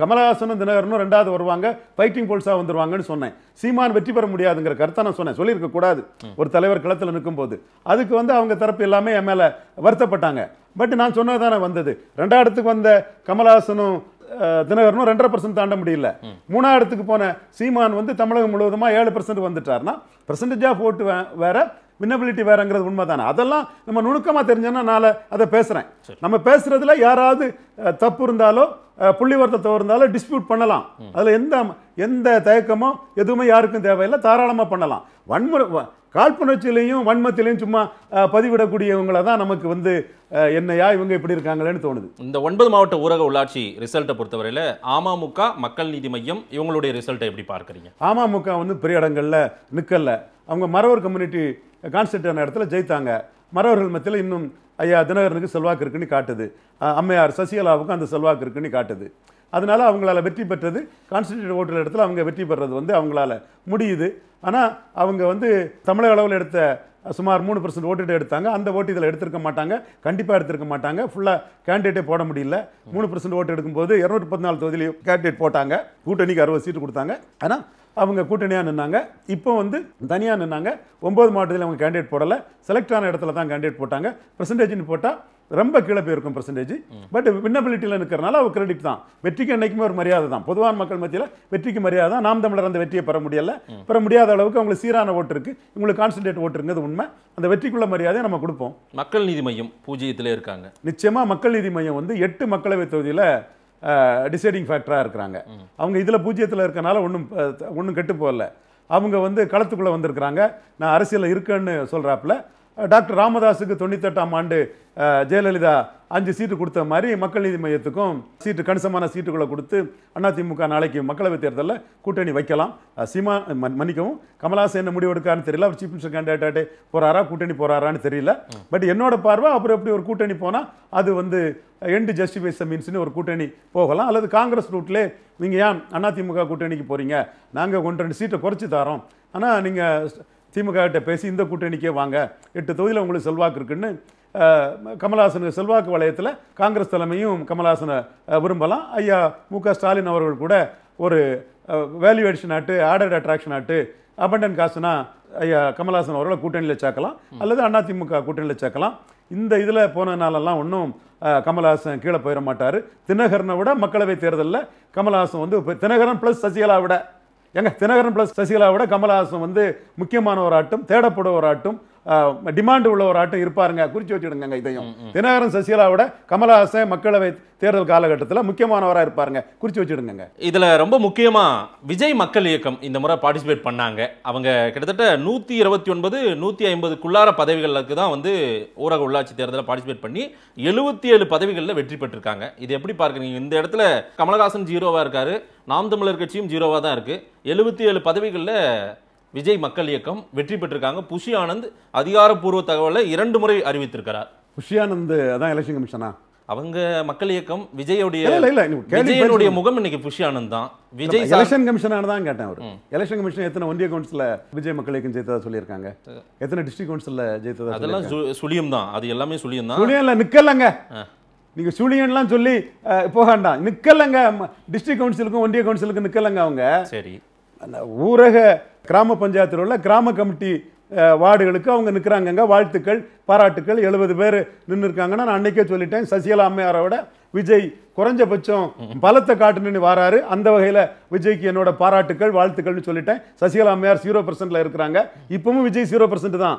கமலஹாசனும் தினகரனும் ரெண்டாவது வருவாங்க, ஃபைட்டிங் போல்ஸாக வந்துடுவாங்கன்னு சொன்னேன். சீமான் வெற்றி பெற முடியாதுங்கிற கருத்தை நான் சொன்னேன், சொல்லியிருக்கக்கூடாது ஒரு தலைவர் களத்தில் நிற்கும்போது. அதுக்கு வந்து அவங்க தரப்பு எல்லாமே என் மேலே வருத்தப்பட்டாங்க. பட் நான் சொன்னதானே வந்தது, ரெண்டாவது இடத்துக்கு வந்த கமலஹாசனும் தினகரனும் 2.5% தாண்ட முடியல. மூணாவது இடத்துக்கு போன சீமான் வந்து தமிழகம் முழுவதுமாக 7% வந்துட்டார்னா, பெர்சன்டேஜாக போட்டு வேற வினபிலிட்டி வேறங்கிறது உண்மை தானே. அதெல்லாம் நம்ம நுணுக்கமாக தெரிஞ்சோன்னா நான் அதை பேசுகிறேன். நம்ம பேசுகிறதுல யாராவது தப்பு இருந்தாலோ புள்ளிவர்த்தத்தோ இருந்தாலும் டிஸ்பியூட் பண்ணலாம், அதில் எந்த தயக்கமோ எதுவுமே யாருக்கும் தேவையில்லை, தாராளமாக பண்ணலாம். வன்முறை காழ்ப்புணர்ச்சியிலையும் வன்மத்திலையும் சும்மா பதிவிடக்கூடியவங்கள தான் நமக்கு வந்து என்னையா இவங்க இப்படி இருக்காங்களேன்னு தோணுது. இந்த 9 மாவட்ட ஊரக உள்ளாட்சி ரிசல்ட்டை பொறுத்தவரையில் அமமுக மக்கள் நீதி மையம் இவங்களுடைய ரிசல்ட்டை எப்படி பார்க்குறீங்க? அமமுக வந்து பெரிய இடங்களில் நிற்கலை, அவங்க மரவர் கம்யூனிட்டி கான்ஸ்டன்டான இடத்துல ஜெயித்தாங்க. மரவர்கள் மத்தியில் இன்னும் ஐயா தினகரனுக்கு செல்வாக்கு இருக்குன்னு காட்டுது, அம்மையார் சசிகலாவுக்கும் அந்த செல்வாக்கு இருக்குன்னு காட்டுது. அதனால அவங்களால வெற்றி பெற்றது, கான்ஸ்டன்டேட் ஓட்டுற இடத்துல அவங்க வெற்றி பெறுறது வந்து அவங்களால முடியுது. ஆனால் அவங்க வந்து தமிழக அளவில் எடுத்த சுமார் 3% ஓட்டுட்டு எடுத்தாங்க, அந்த ஓட்டு இதில் எடுத்திருக்க மாட்டாங்க, கண்டிப்பாக எடுத்திருக்க மாட்டாங்க. ஃபுல்லாக கேண்டிடேட்டே போட முடியல. 3% ஓட்டு எடுக்கும்போது 214 தொகுதியிலையும் கேண்டிடேட் போட்டாங்க, கூட்டணிக்கு 60 சீட்டு கொடுத்தாங்க. ஆனால் அவங்க கூட்டணியாக நின்னாங்க, இப்போ வந்து தனியாக நின்னாங்க. 9 மாவட்டத்தில் அவங்க கேண்டிடேட் போடலை, செலக்டான இடத்துல தான் கேண்டிடேட் போட்டாங்க. பெர்சன்டேஜ்னு போட்டால் ரொம்ப கீழே போயிருக்கும் பெர்சன்டேஜ், பட் வின்னபிலிட்டியில் நிற்கிறனால அவர் கிரெடிட் தான். வெற்றிக்கு என்றைக்குமே ஒரு மரியாதை தான், பொதுவான மக்கள் மத்தியில் வெற்றிக்கு மரியாதை தான். நாம் தமிழர் அந்த வெற்றியை பெற முடியலை, பெற முடியாத அளவுக்கு அவங்களுக்கு சீரான ஓட்டு இருக்குது, இவங்களுக்கு கான்சன்ட்ரேட் ஓட்டுங்கிறது உண்மை. அந்த வெற்றிக்குள்ள மரியாதையை நம்ம கொடுப்போம். மக்கள் நீதி மையம் பூஜ்ஜியத்திலே இருக்காங்க. நிச்சயமாக மக்கள் நீதி மையம் வந்து 8 மக்களவைத் தொகுதியில் டிசைடிங் ஃபேக்டராக இருக்கிறாங்க. அவங்க இதில் பூஜ்ஜியத்தில் இருக்கனால ஒன்றும் கெட்டு போகல. அவங்க வந்து களத்துக்குள்ளே வந்திருக்கிறாங்க. நான் அரசியலில் இருக்கேன்னு சொல்கிறாப்புல டாக்டர் ராமதாஸுக்கு 98ஆம் ஆண்டு ஜெயலலிதா 5 சீட்டு கொடுத்த மாதிரி மக்கள் நீதி மையத்துக்கும் சீட்டு கணிசமான சீட்டுகளை கொடுத்து அதிமுக நாளைக்கு மக்களவைத் தேர்தலில் கூட்டணி வைக்கலாம். மன்னிக்கவும், கமலஹாசன் என்ன முடிவு எடுக்கான்னு தெரியல, அவர் சீஃப் மினிஸ்டர் கேண்டிடேட்டே போகிறாரா கூட்டணி போகிறாரான்னு தெரியல. பட் என்னோட பார்வை அப்புறம் எப்படி ஒரு கூட்டணி போனால் அது வந்து எண்டு ஜஸ்டிஃபைஸ் மீன்ஸ்னு ஒரு கூட்டணி போகலாம். அல்லது காங்கிரஸ் ரூட்லேயே நீங்கள் ஏன் அதிமுக கூட்டணிக்கு போகிறீங்க, நாங்கள் 1-2 சீட்டை குறைச்சி தரோம், ஆனால் நீங்கள் திமுக கிட்ட பேசி இந்த கூட்டணிக்கே வாங்க, 8 தொகுதியில் உங்களுக்கு செல்வாக்கு இருக்குன்னு கமலஹாசனுக்கு செல்வாக்கு வளையத்தில் காங்கிரஸ் தலைமையும் கமலஹாசனை விரும்பலாம். ஐயா முக ஸ்டாலின் அவர்கள் கூட ஒரு வேல்யூவேஷன் ஆட்டு, ஆர்டர் அட்ராக்ஷன் ஆட்டு, அபண்டன் காசுனா ஐயா கமலஹாசன் அவர்களை கூட்டணியில் சேர்க்கலாம், அல்லது அதிமுக கூட்டணியில் சேர்க்கலாம். இந்த இதில் போனதுனாலலாம் ஒன்றும் கமலஹாசன் கீழே போயிட மாட்டார். தினகரனை விட மக்களவை தேர்தலில் கமலஹாசன் வந்து தினகரன் ப்ளஸ் சசிகலா விட தினகரன் ப்ளஸ் சசிகலாவோட கமலஹாசன் வந்து முக்கியமான ஒரு ஆட்டம், தேடப்பட ஒரு ஆட்டம், டிமாண்ட் உள்ள ஒரு ஆட்டம் இருப்பாருங்க, குறித்து வச்சுடுங்க. இதையும் தினகரன் சசிகலாவோட கமலஹாசன் மக்களவை தேர்தல் காலகட்டத்தில் முக்கியமானவராக இருப்பாருங்க, குறித்து வச்சுடுங்க. இதில் ரொம்ப முக்கியமாக விஜய் மக்கள் இயக்கம் இந்த முறை பார்ட்டிசிபேட் பண்ணாங்க. அவங்க கிட்டத்தட்ட 129, 150க்குள்ளார பதவிகளுக்கு தான் வந்து ஊரக உள்ளாட்சி தேர்தலில் பார்ட்டிசிபேட் பண்ணி 77 பதவிகளில் வெற்றி பெற்றிருக்காங்க. இது எப்படி பார்க்குறீங்க? இந்த இடத்துல கமலஹாசன் 0வாக இருக்காரு, நாம் தமிழர் கட்சியும் 0வாக தான் இருக்குது. 77 பதவிகளில் விஜய் மக்கள் இயக்கம் வெற்றி பெற்றிருக்காங்க. புஷி ஆனந்த் அதிகாரப்பூர்வ தகவலை 2 முறை அறிவித்திருக்கிறார். புஷி ஆனந்த் அதான் எலெக்ஷன் கமிஷனா? அவங்க மக்கள் இயக்கம் விஜயோடைய முகம் இன்னைக்கு புஷி ஆனந்த் தான். விஜய் எலெக்ஷன் கமிஷனான தான் கேட்டேன். அவர் எலெக்ஷன் கமிஷன் எத்தனை ஒன்றிய கவுன்சிலில் விஜய் மக்கள் இயக்கம் ஜெயித்ததா சொல்லியிருக்காங்க, எத்தனை டிஸ்ட்ரிக்ட் கவுன்சிலில் ஜெயித்ததா? அதெல்லாம் சுழியம் தான், அது எல்லாமே சுழியம் தான். சுழியம்ல நிக்கலங்க, நீங்க சூழியன்லாம் சொல்லி போகாண்டா. நிக்கலங்க, டிஸ்ட்ரிக்ட் கவுன்சிலுக்கும் ஒன்றிய கவுன்சிலுக்கும் நிக்கலங்க அவங்க. சரி, ஊரக கிராம பஞ்சாயத்தில் உள்ள கிராம கமிட்டி வார்டுகளுக்கு அவங்க நிற்கிறாங்கங்க. வாழ்த்துக்கள், பாராட்டுக்கள். 70 பேர் நின்று இருக்காங்கன்னா நான் அன்னைக்கே சொல்லிட்டேன், சசிகலா அம்மையாரோட விஜய் குறைஞ்சபட்சம் பலத்தை காட்டுன்னு வராரு. அந்த வகையில் விஜய்க்கு என்னோட பாராட்டுக்கள், வாழ்த்துக்கள்னு சொல்லிட்டேன். சசிகலா அம்மையார் 0% இருக்கிறாங்க, இப்பவும் விஜய் 0% தான்.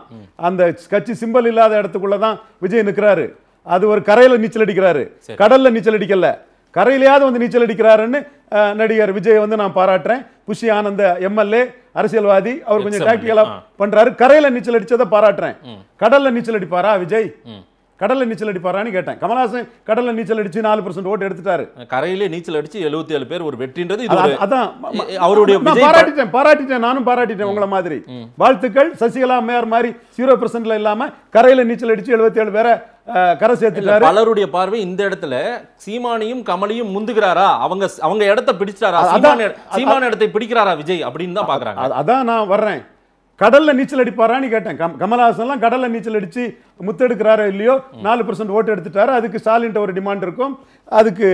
அந்த கட்சி சிம்பல் இல்லாத இடத்துக்குள்ள தான் விஜய் நிற்கிறாரு. அது ஒரு கரையில் நீச்சல் அடிக்கிறாரு, கடல்ல நீச்சல் அடிக்கல, கரையிலையாவது வந்து நீச்சல் அடிக்கிறாருன்னு நடிகர் விஜய் வந்து நான் பாராட்டுறேன். புஷி ஆனந்த எம்எல்ஏ அரசியல்வாதி, அவர் கொஞ்சம் டாக்டிக்கலா பண்றாரு, கரையில நீச்சல் அடிச்சதை பாராட்டுறேன். கடல்ல நீச்சல் அடிப்பாரா விஜய்? கடல்ல நீச்சல் அடிப்பாரான்னு கேட்டேன். கமலஹாசன் கடல்ல நீச்சல் அடிச்சு 4% ஓட்டு எடுத்துட்டாரு, கரையிலே நீச்சல் அடிச்சு 77 பேர் ஒரு வெற்றின்றது. அதான் அவருடைய நானும் பாராட்டிட்டேன் உங்களை மாதிரி. வாழ்த்துக்கள். சசிகலா மேயர் மாதிரி 0%ல இல்லாம கரையில நீச்சல் அடிச்சு 77 பேரை கரை சேர்த்துட்டாரு. பலருடைய பார்வை இந்த இடத்துல சீமானியும் கமலியும் முந்துகிறாரா, அவங்க இடத்தை பிடிச்சாரா, சீமான இடத்தை பிடிக்கிறாரா விஜய் அப்படின்னு தான் பாக்குறாங்க. அதான் நான் வர்றேன், கடல்ல நீச்சல் அடிப்பாரான்னு கேட்டேன். கமல் ஹாசன்லாம் கடல்ல நீச்சல் அடிச்சு முத்தெடுக்கறாரோ இல்லையோ 4% ஓட்டு எடுத்துட்டாரு. அதுக்கு ஸ்டாலின்ட்ட ஒரு டிமாண்ட் இருக்கும், அதுக்கு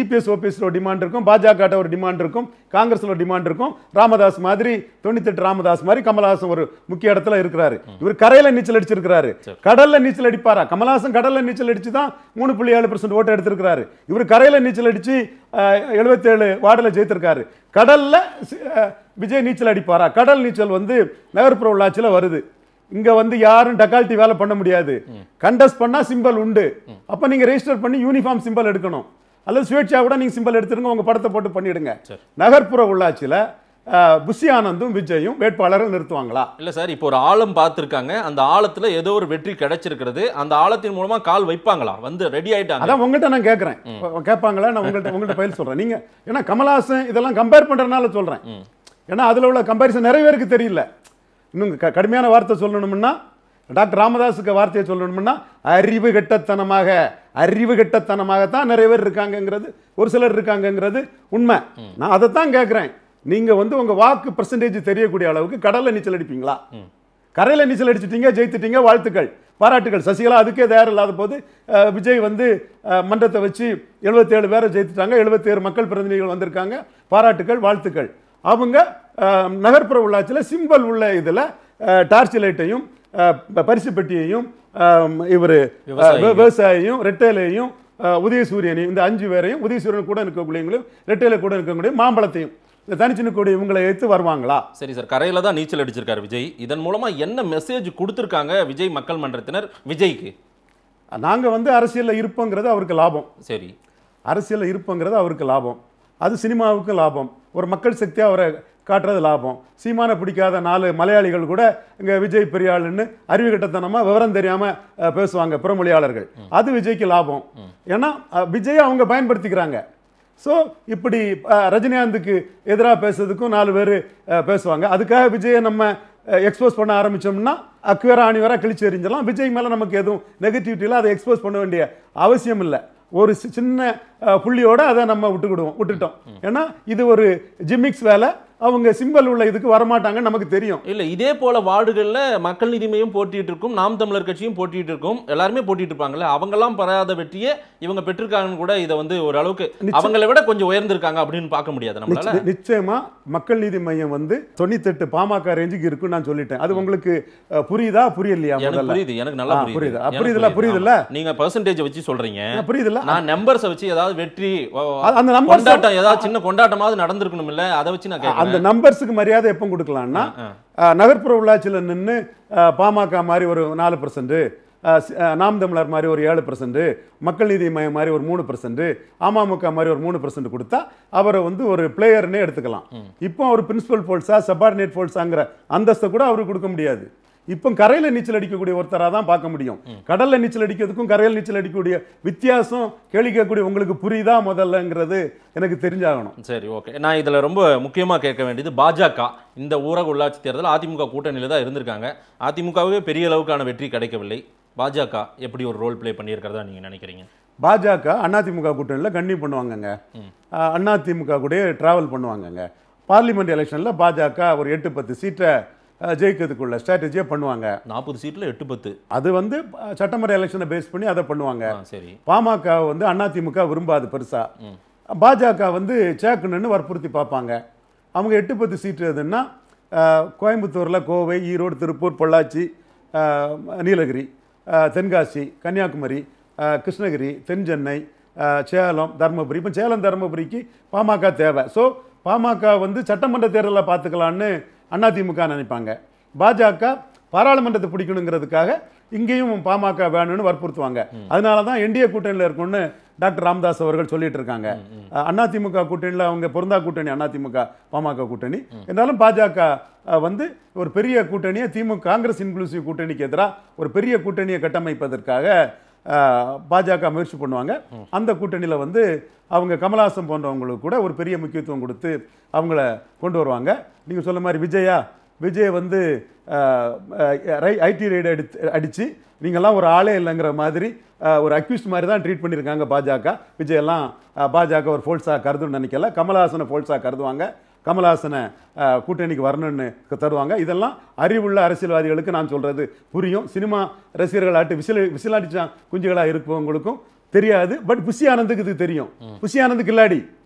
EPS ஓபிஎஸ்ல ஒரு டிமாண்ட் இருக்கும், பாஜகட்ட ஒரு டிமாண்ட் இருக்கும், காங்கிரஸ்ல ஒரு டிமாண்ட் இருக்கும். ராமதாஸ் மாதிரி 98 ராமதாஸ் மாதிரி கமல்ஹாசன் ஒரு முக்கிய இடத்துல இருக்கிறாரு. இவர் கரையில நீச்சல் அடிச்சிருக்கிறாரு, கடல்ல நீச்சல் அடிப்பாரா? கமல்ஹாசன் கடல்ல நீச்சல் அடிச்சு தான் 3.7% ஓட்டு எடுத்திருக்கிறாரு. இவர் கரையில நீச்சல் அடிச்சு 77 வார்டுல ஜெயித்திருக்காரு. கடல்ல விஜய் நீச்சல் அடிப்பாரா? கடல் நீச்சல் வந்து நகர்ப்புற உள்ளாட்சியில வருது. இங்க வந்து யாரும் டக்கால்ட்டி வேலை பண்ண முடியாது. கண்டஸ்ட் பண்ணா சிம்பல் உண்டு. அப்ப நீங்க ரெஜிஸ்டர் பண்ணி யூனிஃபார்ம் சிம்பல் எடுக்கணும், அல்லது சுயேட்சா கூட நீங்க சிம்பல் எடுத்துருங்க, உங்க படத்தை போட்டு பண்ணிடுங்க. நகர்ப்புற உள்ளாட்சியில புஷி ஆனந்தும் விஜயும் வேட்பாளர்கள் நிறுத்துவாங்களா? இல்ல சார், இப்போ ஒரு ஆழம் பார்த்திருக்காங்க, அந்த ஆழத்துல ஏதோ ஒரு வெற்றி கிடைச்சிருக்கிறது, அந்த ஆழத்தின் மூலமா கால் வைப்பாங்களா? வந்து ரெடி ஆயிட்டாங்க. அதான் உங்கள்கிட்ட நான் கேட்கறேன், கேட்பாங்களா? நான் உங்கள்கிட்ட பயில் சொல்றேன். நீங்க ஏன்னா கமல்ஹாசன் இதெல்லாம் கம்பேர் பண்றதுனால சொல்றேன், ஏன்னா அதுல உள்ள கம்பாரிசன் நிறைய பேருக்கு தெரியல. இன்னும் கடுமையான வார்த்தை சொல்லணும்னா டாக்டர் ராமதாஸுக்கு வார்த்தையை சொல்லணும்னா அறிவு கெட்டத்தனமாகத்தான் நிறைய பேர் இருக்காங்கிறது, ஒரு சிலர் இருக்காங்கிறது உண்மை. நான் அதைத்தான் கேட்கறேன், நீங்க வந்து உங்க வாக்கு பெர்சன்டேஜ் தெரியக்கூடிய அளவுக்கு கடல்ல நீச்சல் அடிப்பீங்களா? கரையில நீச்சல் அடிச்சிட்டீங்க, ஜெயித்துட்டீங்க, வாழ்த்துக்கள், பாராட்டுகள். சசிகலா அதுக்கே தயார் இல்லாத போது விஜய் வந்து மன்றத்தை வச்சு 77 பேரை ஜெயித்துட்டாங்க, 77 மக்கள் பிரதிநிதிகள் வந்திருக்காங்க, பாராட்டுகள், வாழ்த்துக்கள். அவங்க நகர்ப்புற உள்ளாட்சியில் சிம்பல் உள்ள இதில் டார்ச் லைட்டையும் பரிசு பெட்டியையும் இவர் விவசாயியும் ரெட்டையிலையும் உதயசூரியனையும், இந்த 5 பேரையும், உதயசூரியன் கூட இருக்கக்கூடியவங்களையும் ரெட்டையில கூட இருக்கக்கூடிய மாம்பழத்தையும் தனிச்சினுக்கூடிய இவங்களை எடுத்து வருவாங்களா? சரி சார், கரையில தான் நீச்சல் அடிச்சிருக்காரு விஜய், இதன் மூலமா என்ன மெசேஜ் கொடுத்துருக்காங்க விஜய் மக்கள் மன்றத்தினர் விஜய்க்கு? நாங்கள் வந்து அரசியலில் இருப்போங்கிறது அவருக்கு லாபம். சரி, அரசியலில் இருப்போங்கிறது அவருக்கு லாபம், அது சினிமாவுக்கு லாபம், ஒரு மக்கள் சக்தியாக அவரை காட்டுறது லாபம். சீமானை பிடிக்காத 4 மலையாளிகள் கூட இங்கே விஜய் பெரியாளுன்னு அறிவு கட்டத்தனமாக விவரம் தெரியாமல் பேசுவாங்க புறமொழியாளர்கள், அது விஜய்க்கு லாபம். ஏன்னா விஜயை அவங்க பயன்படுத்திக்கிறாங்க. ஸோ இப்படி ரஜினிகாந்துக்கு எதிராக பேசுறதுக்கும் 4 பேர் பேசுவாங்க. அதுக்காக விஜயை நம்ம எக்ஸ்போஸ் பண்ண ஆரம்பித்தோம்னா அக்குவேரா அணிவராக கிழிச்சு எறிஞ்சிடலாம். விஜய் மேலே நமக்கு எதுவும் நெகட்டிவிட்டியில் அதை எக்ஸ்போஸ் பண்ண வேண்டிய அவசியம் இல்லை. ஒரு சின்ன புள்ளியோட அதை நம்ம விட்டுட்டோம். ஏன்னா இது ஒரு ஜிமிக்ஸ் வேலை, அவங்க சிம்பல் உள்ள இதுக்கு வரமாட்டாங்க நமக்கு தெரியும். இல்ல, இதே போல வார்டுகள்ல மக்கள் நீதி மையம் போட்டிட்டு இருக்கும், நாம் தமிழர் கட்சியும் போட்டிட்டு இருக்கும், எல்லாருமே போட்டிட்டு இருப்பாங்கல்ல, அவங்க எல்லாம் பெறாத வெற்றியே இவங்க பெற்றிருக்காங்கன்னு கூட இதை வந்து ஒரு அளவுக்கு அவங்களை விட கொஞ்சம் உயர்ந்திருக்காங்க அப்படின்னு பார்க்க முடியாது நம்மளால. நிச்சயமா மக்கள் நீதி மையம் வந்து 98 பாமக ரேஞ்சுக்கு இருக்குன்னு நான் சொல்லிட்டேன். அது உங்களுக்கு புரியுதா? புரியலையா? புரியுது, எனக்கு நல்லா புரியுது. புரியுதுல்ல, நீங்க பெர்சன்டேஜ் வச்சு சொல்றீங்க, புரியுதுல்ல. நான் நம்பர்ஸ் வச்சு ஏதாவது வெற்றி அந்த நம்பர் கொண்டாட்டம், ஏதாவது சின்ன கொண்டாட்டமாவது நடந்திருக்கணும் இல்ல, அதை வச்சு நான் கேட்கறேன். அந்த நம்பர்ஸுக்கு மரியாதை எப்போ கொடுக்கலாம்னா, நகர்ப்புற உள்ளாட்சியில் நின்று பாமக மாதிரி ஒரு 4%, நாம் தமிழர் மாதிரி ஒரு 7%, மக்கள் நீதி மையம் மாதிரி ஒரு 3%, அமமுக மாதிரி ஒரு 3% கொடுத்தா அவரை வந்து ஒரு பிளேயர்னே எடுத்துக்கலாம். இப்போ அவர் பிரின்சிபல் போல்ஸா சபார்டினேட் போல்ஸாங்கிற அந்தஸ்தை கூட அவருக்கு கொடுக்க முடியாது. இப்போ கரையில் நீச்சல் அடிக்கக்கூடிய ஒருத்தராக தான் பார்க்க முடியும். கடலில் நீச்சல் அடிக்கிறதுக்கும் கரையில் நீச்சல் அடிக்கக்கூடிய வித்தியாசம் கேள்வி கேட்கக்கூடிய உங்களுக்கு புரியுதா முதல்லங்கிறது எனக்கு தெரிஞ்சாகணும். சரி, ஓகே. நான் இதில் ரொம்ப முக்கியமாக கேட்க வேண்டியது, பாஜக இந்த ஊரக உள்ளாட்சி தேர்தல் அதிமுக கூட்டணியில் தான் இருந்திருக்காங்க, அதிமுகவே பெரிய அளவுக்கான வெற்றி கிடைக்கவில்லை, பாஜக எப்படி ஒரு ரோல் பிளே பண்ணியிருக்கிறதா நீங்கள் நினைக்கிறீங்க? பாஜக அதிமுக கூட்டணியில் கன்னியூ பண்ணுவாங்கங்க, அதிமுக கூட ட்ராவல் பண்ணுவாங்கங்க. பார்லிமெண்ட் எலெக்ஷனில் பாஜக ஒரு 8-10 சீட்டை ஜெயிக்கிறதுக்குள்ள ஸ்ட்ராட்டஜியை பண்ணுவாங்க. 40 சீட்டில் 8-10 அது வந்து சட்டமன்ற எலெக்ஷனை பேஸ் பண்ணி அதை பண்ணுவாங்க. சரி, பாமக வந்து அதிமுக விரும்பாது பெருசா, பாஜக வந்து சேக்குன்னு வற்புறுத்தி பார்ப்பாங்க. அவங்க 8-10 சீட்டு எதுன்னா கோயம்புத்தூரில், கோவை, ஈரோடு, திருப்பூர், பொள்ளாச்சி, நீலகிரி, தென்காசி, கன்னியாகுமரி, கிருஷ்ணகிரி, தென்சென்னை, சேலம், தருமபுரி. இப்போ சேலம் தருமபுரிக்கு பாமக தேவை. ஸோ பாமக வந்து சட்டமன்ற தேர்தலில் பார்த்துக்கலான்னு அதிமுக நினைப்பாங்க. பாஜக பாராளுமன்றத்தை பிடிக்கணுங்கிறதுக்காக இங்கேயும் பாமக வேணும்னு வற்புறுத்துவாங்க. அதனால தான் என்டிஏ கூட்டணியில் இருக்கும்னு டாக்டர் ராமதாஸ் அவர்கள் சொல்லிட்டு இருக்காங்க. அதிமுக கூட்டணியில் அவங்க பொருந்தா கூட்டணி அதிமுக பாமக கூட்டணி என்றாலும் பாஜக வந்து ஒரு பெரிய கூட்டணியை திமுக காங்கிரஸ் இன்க்ளூசிவ் கூட்டணிக்கு எதிராக ஒரு பெரிய கூட்டணியை கட்டமைப்பதற்காக பாஜக முயற்சி பண்ணுவாங்க. அந்த கூட்டணியில் வந்து அவங்க கமல்ஹாசன் போன்றவங்களுக்கு கூட ஒரு பெரிய முக்கியத்துவம் கொடுத்து அவங்கள கொண்டு வருவாங்க. நீங்கள் சொல்ல மாதிரி விஜய் வந்து ஐடி ரைடு அடித்து நீங்கள்லாம் ஒரு ஆளே இல்லைங்கிற மாதிரி ஒரு அக்யூஸ்ட் மாதிரி தான் ட்ரீட் பண்ணியிருக்காங்க பாஜக. விஜயெல்லாம் பாஜக ஒரு ஃபோல்ஸாக கருதுன்னு நினைக்கல, கமல்ஹாசனை ஃபோல்ஸாக கருதுவாங்க. Kamal Haasan, Kutani Varnan, Kataranga, Idala, Arivula, Arsiladi, Elkan, Soldier, Purio, Cinema, Resirat, Visiladicha, Kunjala, Irkongoluko, Teria, but Pusiana the Terio, Pusiana the Giladi.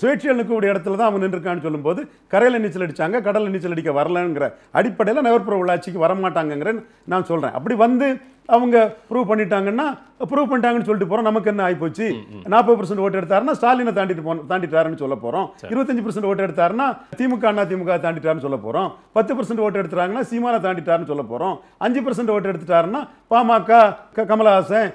சுயேட்சைகளுக்கு ஒரு இடத்துல தான் அவங்க நின்றுக்கான்னு சொல்லும்போது கரையில நீச்சல் அடிச்சாங்க கடல்ல நீச்சல் அடிக்க வரலங்கற அடிப்படையில நகர்ப்புற உள்ளாட்சிக்கு வர மாட்டாங்கங்கற நான் சொல்றேன். அப்படி வந்து அவங்க ப்ரூவ் பண்ணிட்டாங்கன்னா ப்ரூவ் பண்ணிட்டாங்கன்னு சொல்லிட்டு போறோம். நமக்கு என்ன ஆயி போச்சு? 40% ஓட்டு எடுத்தாருன்னா ஸ்டாலினை தாண்டிட்டாருன்னு சொல்ல போறோம். 25% ஓட்டு எடுத்தாருன்னா திமுக அண்ணா திமுக தாண்டிட்டாருன்னு சொல்ல போறோம். 10% ஓட்டு எடுத்தாங்கன்னா சீமான தாண்டிட்டாருன்னு சொல்ல போறோம். 5% ஓட்டு எடுத்துட்டாருன்னா பாமக கமலஹாசன்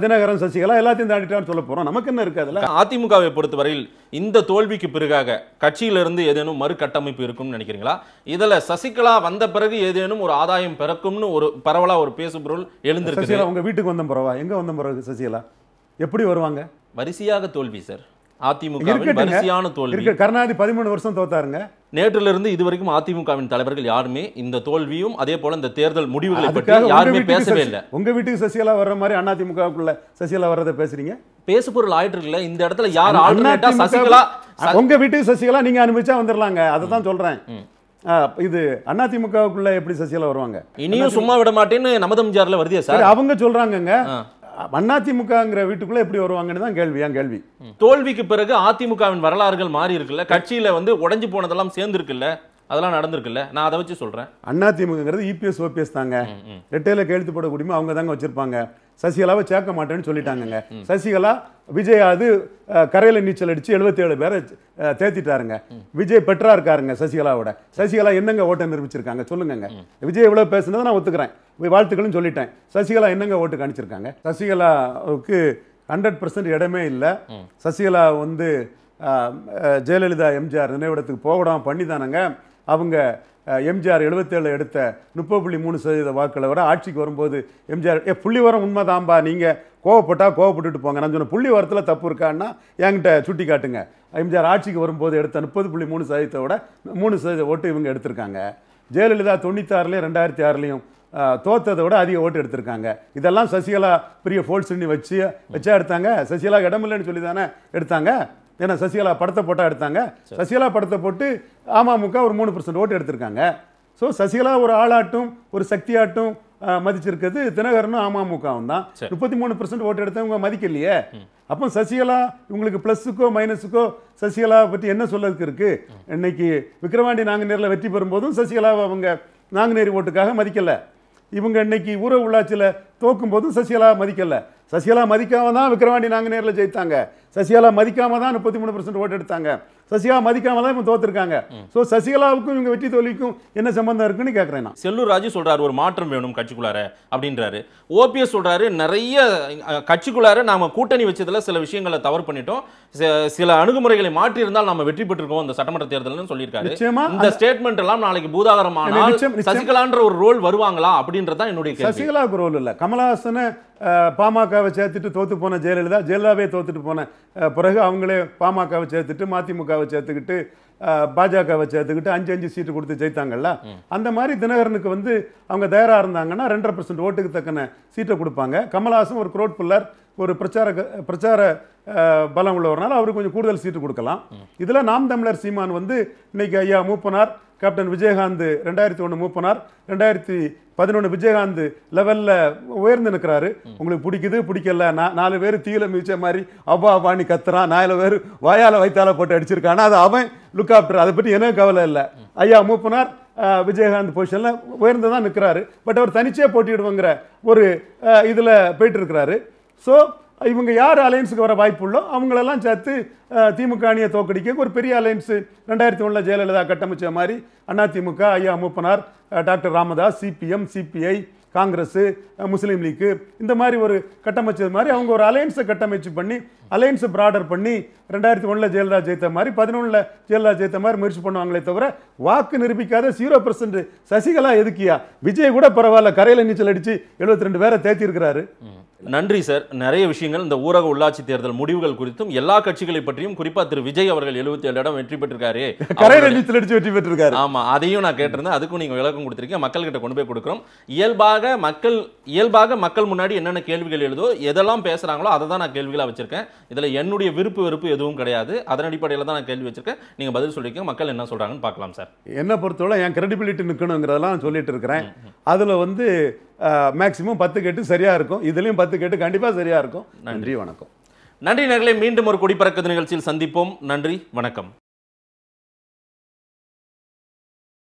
தினகரன் சசிகலா எல்லாத்தையும் தாண்டிட்டான்னு சொல்ல போறோம். நமக்கு என்ன இருக்கு அதுல? அதிமுகவை பொறுத்தவரையில் இந்த தோல்விக்கு பிறகாக கட்சியில இருந்து ஏதேனும் மறு கட்டமைப்பு இருக்கும்னு நினைக்கிறீங்களா? இதல சசிகலா வந்த பிறகு ஏதேனும் ஒரு ஆதாயம் பிறக்கும்னு ஒரு பரவலா ஒரு பேசுபொருள் எழுந்திருக்கு. சசிகலா உங்க வீட்டுக்கு வந்த பரவா எங்க வந்த பரவா சசிகலா எப்படி வருவாங்க? வரிசையாக தோல்வி சார். அதிமுகவின் வரிசையான தோல்வி. கருணாநிதி 13 வருஷம் தோத்தாருங்க. நேற்றில இருந்து இதுவரைக்கும் அதிமுகவின் தலைவர்கள் யாருமே இந்த தோல்வியும் அதே போல இந்த தேர்தல் முடிவுகளை பற்றி யாருமே பேசவே இல்லை. உங்க வீட்டுக்கு சசிகலா வர்ற மாதிரி அதிமுகவுக்குள்ள சசிகலா வர்றத பேசுறீங்க. பேசுபொருள் ஆயிட்டு இருக்குல்ல. இந்த இடத்துல யார் ஆல்டர்னேட்டா சசிகலா உங்க வீட்டுக்கு சசிகலா நீங்க அனுப்பிச்சா வந்துடலாங்க. அததான் சொல்றேன். இது அதிமுகவுக்குள்ள எப்படி சசிகலா வருவாங்க? இனியும் சும்மா விட மாட்டேன்னு நமதம்ஜார்ல வருதே சார். அவங்க சொல்றாங்கங்க அதிமுகங்கிற வீட்டுக்குள்ள எப்படி வருவாங்கன்னு தான் கேள்வி. தோல்விக்கு பிறகு அதிமுகவின் வரலாறுகள் மாறி இருக்குல்ல. கட்சியில வந்து உடைஞ்சு போனதெல்லாம் சேர்ந்து இருக்குல்ல. அதெல்லாம் நடந்திருக்குல்ல. நான் அதை வச்சு சொல்றேன். அதிமுகங்கிறது EPS OPS தாங்க. ரெட்டையில கெழுத்து போட கூடியமா அவங்க தாங்க வச்சிருப்பாங்க. சசிகலாவை சேர்க்க மாட்டேன்னு சொல்லிட்டாங்க. சசிகலா விஜய் அது கரையில நீச்சல் அடிச்சு 77 பேரை தேத்திட்டாருங்க. விஜய் பெற்றா இருக்காருங்க சசிகலாவோட. சசிகலா என்னங்க ஓட்டை நிரூபிச்சிருக்காங்க சொல்லுங்கங்க. விஜய் இவ்வளவு பேசுனதை நான் ஒத்துக்கிறேன். வாழ்த்துக்களும் சொல்லிட்டேன். சசிகலா என்னங்க ஓட்டு காணிச்சிருக்காங்க? சசிகலாவுக்கு 100% இடமே இல்லை. சசிகலா வந்து ஜெயலலிதா MGR நினைவிடத்துக்கு போகடாம பண்ணிதானங்க. அவங்க MGR 77 எடுத்த 30.3% வாக்களை விட ஆட்சிக்கு வரும்போது MGR புள்ளி வரம் உண்மைதான்பா நீங்கள் கோவப்பட்டா கோவப்பட்டுட்டு போங்க. நான் சொன்ன புள்ளி வரத்தில் தப்பு இருக்கான்னா என்கிட்ட சுட்டி காட்டுங்க. MGR ஆட்சிக்கு வரும்போது எடுத்த 30.3% விட 3% ஓட்டு இவங்க எடுத்திருக்காங்க. ஜெயலலிதா 96லேயும் 2006லேயும் தோத்ததை விட அதிக ஓட்டு எடுத்திருக்காங்க. இதெல்லாம் சசிகலா பெரிய ஃபோல்ஸ்னி வச்சா எடுத்தாங்க. சசிகலா இடமில்லைன்னு சொல்லி தானே எடுத்தாங்க. ஏன்னா சசிகலா படத்தை போட்டால் எடுத்தாங்க. சசிகலா படத்தை போட்டு அமமுக ஒரு 3% ஓட்டு எடுத்திருக்காங்க. ஸோ சசிகலா ஒரு ஆளாட்டும் ஒரு சக்தியாட்டும் மதிச்சிருக்கிறது தினகரனும் அமமுகவும் தான். 33% ஓட்டு எடுத்தவங்க மதிக்கலையே. அப்போ சசிகலா இவங்களுக்கு ப்ளஸுக்கோ மைனஸுக்கோ சசிகலா பற்றி என்ன சொல்லதுக்கு இருக்கு? இன்னைக்கு விக்கிரவாண்டி நாங்குநேரில் வெற்றி பெறும்போதும் சசிகலாவை அவங்க நாங்குநேரி ஓட்டுக்காக மதிக்கலை. இவங்க இன்னைக்கு ஊரக உள்ளாட்சியில் தோக்கும் போதும் சசிகலா மதிக்கலை. சசிகலா மதிக்காம தான் விக்கிரவாண்டி நாங்குநேரில் ஜெயித்தாங்க. சசிகலா மதிக்காம தான் 33% ஓட்டு எடுத்தாங்க. சசிகலா மதிக்காம தான் இப்போ தோத்துருக்காங்க. ஸோ சசிகலாவுக்கும் இவங்க வெற்றி தோல்விக்கும் என்ன சம்பந்தம் இருக்குன்னு கேட்குறேன். நான் செல்லூர் ராஜு சொல்றாரு ஒரு மாற்றம் வேணும் கட்சிக்குள்ளார அப்படின்றாரு. OPS சொல்றாரு நிறைய கட்சிக்குள்ளார நாம கூட்டணி வச்சதுல சில விஷயங்களை தவறு பண்ணிட்டோம். சில அணுகுமுறைகளை மாற்றி இருந்தால் நம்ம வெற்றி பெற்றிருக்கோம் அந்த சட்டமன்ற தேர்தல்னு சொல்லியிருக்காரு. இந்த ஸ்டேட்மெண்ட் எல்லாம் நாளைக்கு பூதாகரமான சசிகலான்ற ஒரு ரோல் வருவாங்களா அப்படின்றதான் என்னுடைய கேள்வி. சசிகலாவுக்கு ரோல் இல்லை. கமலஹாசனை பாமகவை சேர்த்துட்டு தோத்து போன ஜெயலலிதா, ஜெயலலிதாவே தோத்துட்டு போன பிறகு அவங்களே பாமகவை சேர்த்துட்டு மதிமுகவை சேர்த்துக்கிட்டு பாஜகவை சேர்த்துக்கிட்டு 5 சீட்டு கொடுத்து ஜெயித்தாங்கல்ல. அந்த மாதிரி தினகரனுக்கு வந்து அவங்க தயாராக இருந்தாங்கன்னா 2.5% ஓட்டுக்கு தக்கன சீட்டை கொடுப்பாங்க. கமலஹாசன் ஒரு குரோட் புல்லர், ஒரு பிரச்சார பலம் உள்ளவர்னால அவருக்கு கொஞ்சம் கூடுதல் சீட்டு கொடுக்கலாம். இதில் நாம் தமிழர் சீமான் வந்து இன்னைக்கு ஐயா மூப்பனார், கேப்டன் விஜயகாந்த் 2001 மூப்பனார், 2011 விஜயகாந்த் லெவலில் உயர்ந்து நிற்கிறாரு. உங்களுக்கு பிடிக்குது பிடிக்கல, 4 பேர் தீயில மிதிச்ச மாதிரி அவ்வா அவானி கத்துறான், 4 பேர் வாயால் வைத்தால போட்டு அடிச்சிருக்கான். அது அவன் லுக் ஆஃப்டர். அதை பற்றி எனக்கு கவலை இல்லை. ஐயா மூப்பனார் விஜயகாந்த் பொசிஷனில் உயர்ந்து தான் நிற்கிறாரு. பட் அவர் தனிச்சே போட்டியிடுவோங்கிற ஒரு இதில் போயிட்டு இருக்கிறாரு. ஸோ இவங்க யார் அலையன்ஸுக்கு வர வாய்ப்புள்ளோ அவங்களெல்லாம் சேர்த்து திமுக அணியை தோக்கடிக்க ஒரு பெரிய அலையன்ஸு 2001 ஜெயலலிதா கட்டமைச்ச மாதிரி அதிமுக, ஐயா Moopanar, doctor Ramadoss, CPM, CPI, Congress, Muslim League, இந்த மாதிரி ஒரு கட்டமைச்சது மாதிரி அவங்க ஒரு அலையன்ஸ் கட்டமைச்சு பண்ணி அலையன்ஸ் பிராடர் பண்ணி 2001ல ஜெயலலிதா ஜெயித்த மாதிரி 11ல ஜெயலலிதா ஜெயித்த மாதிரி முயற்சி பண்ணுவாங்களே தவிர வாக்கு நிரூபிக்காத 0% சசிகலா எதுக்கியா விஜய் கூட பரவாயில்லை கரையில நீச்சல் அடிச்சு 72 பேரை தேத்தி இருக்காரு நன்றி சார் நிறைய விஷயங்கள் இந்த ஊரக உள்ளாட்சி தேர்தல் முடிவுகள் குறித்தும் எல்லா கட்சிகளை பற்றியும் குறிப்பா திரு விஜய் அவர்கள் 77 இடம் வெற்றி பெற்றிருக்காரு கரையில நீச்சல் அடிச்சு வெற்றி பெற்றிருக்காரு ஆமா அதையும் நான் கேட்டிருந்தேன் அதுக்கு நீங்க விளக்கம் கொடுத்திருக்கீங்க மக்கள் கிட்ட கொண்டு போய் கொடுக்கிறோம் இயல்பாக மக்கள் முன்னாடி என்னென்ன கேள்விகள் எழுதோ எதெல்லாம் பேசுறாங்களோ அதை தான் நான் கேள்விகளா வச்சிருக்கேன் இதல என்னுடைய விருப்பு எதுவும் கிடையாது அதன் அடிப்படையில தான் நான் கேள்வி வச்சிருக்கேன் நீங்க பதில் சொல்லிக்கங்க மக்கள் என்ன சொல்றாங்கன்னு பார்க்கலாம் சார் என்ன பொறுத்தவரை என் கிரெடிபிலிட்டி நிக்கணும்ங்கறதெல்லாம் சொல்லிட்டு இருக்கறேன் அதுல வந்து maximum 10 கேட் சரியா இருக்கும் இதிலயும் 10 கேட் கண்டிப்பா சரியா இருக்கும் நன்றி வணக்கம் நன்றி நேயர்களே மீண்டும் ஒரு குடிபறக்க நிகழ்ச்சியில் சந்திப்போம் நன்றி வணக்கம்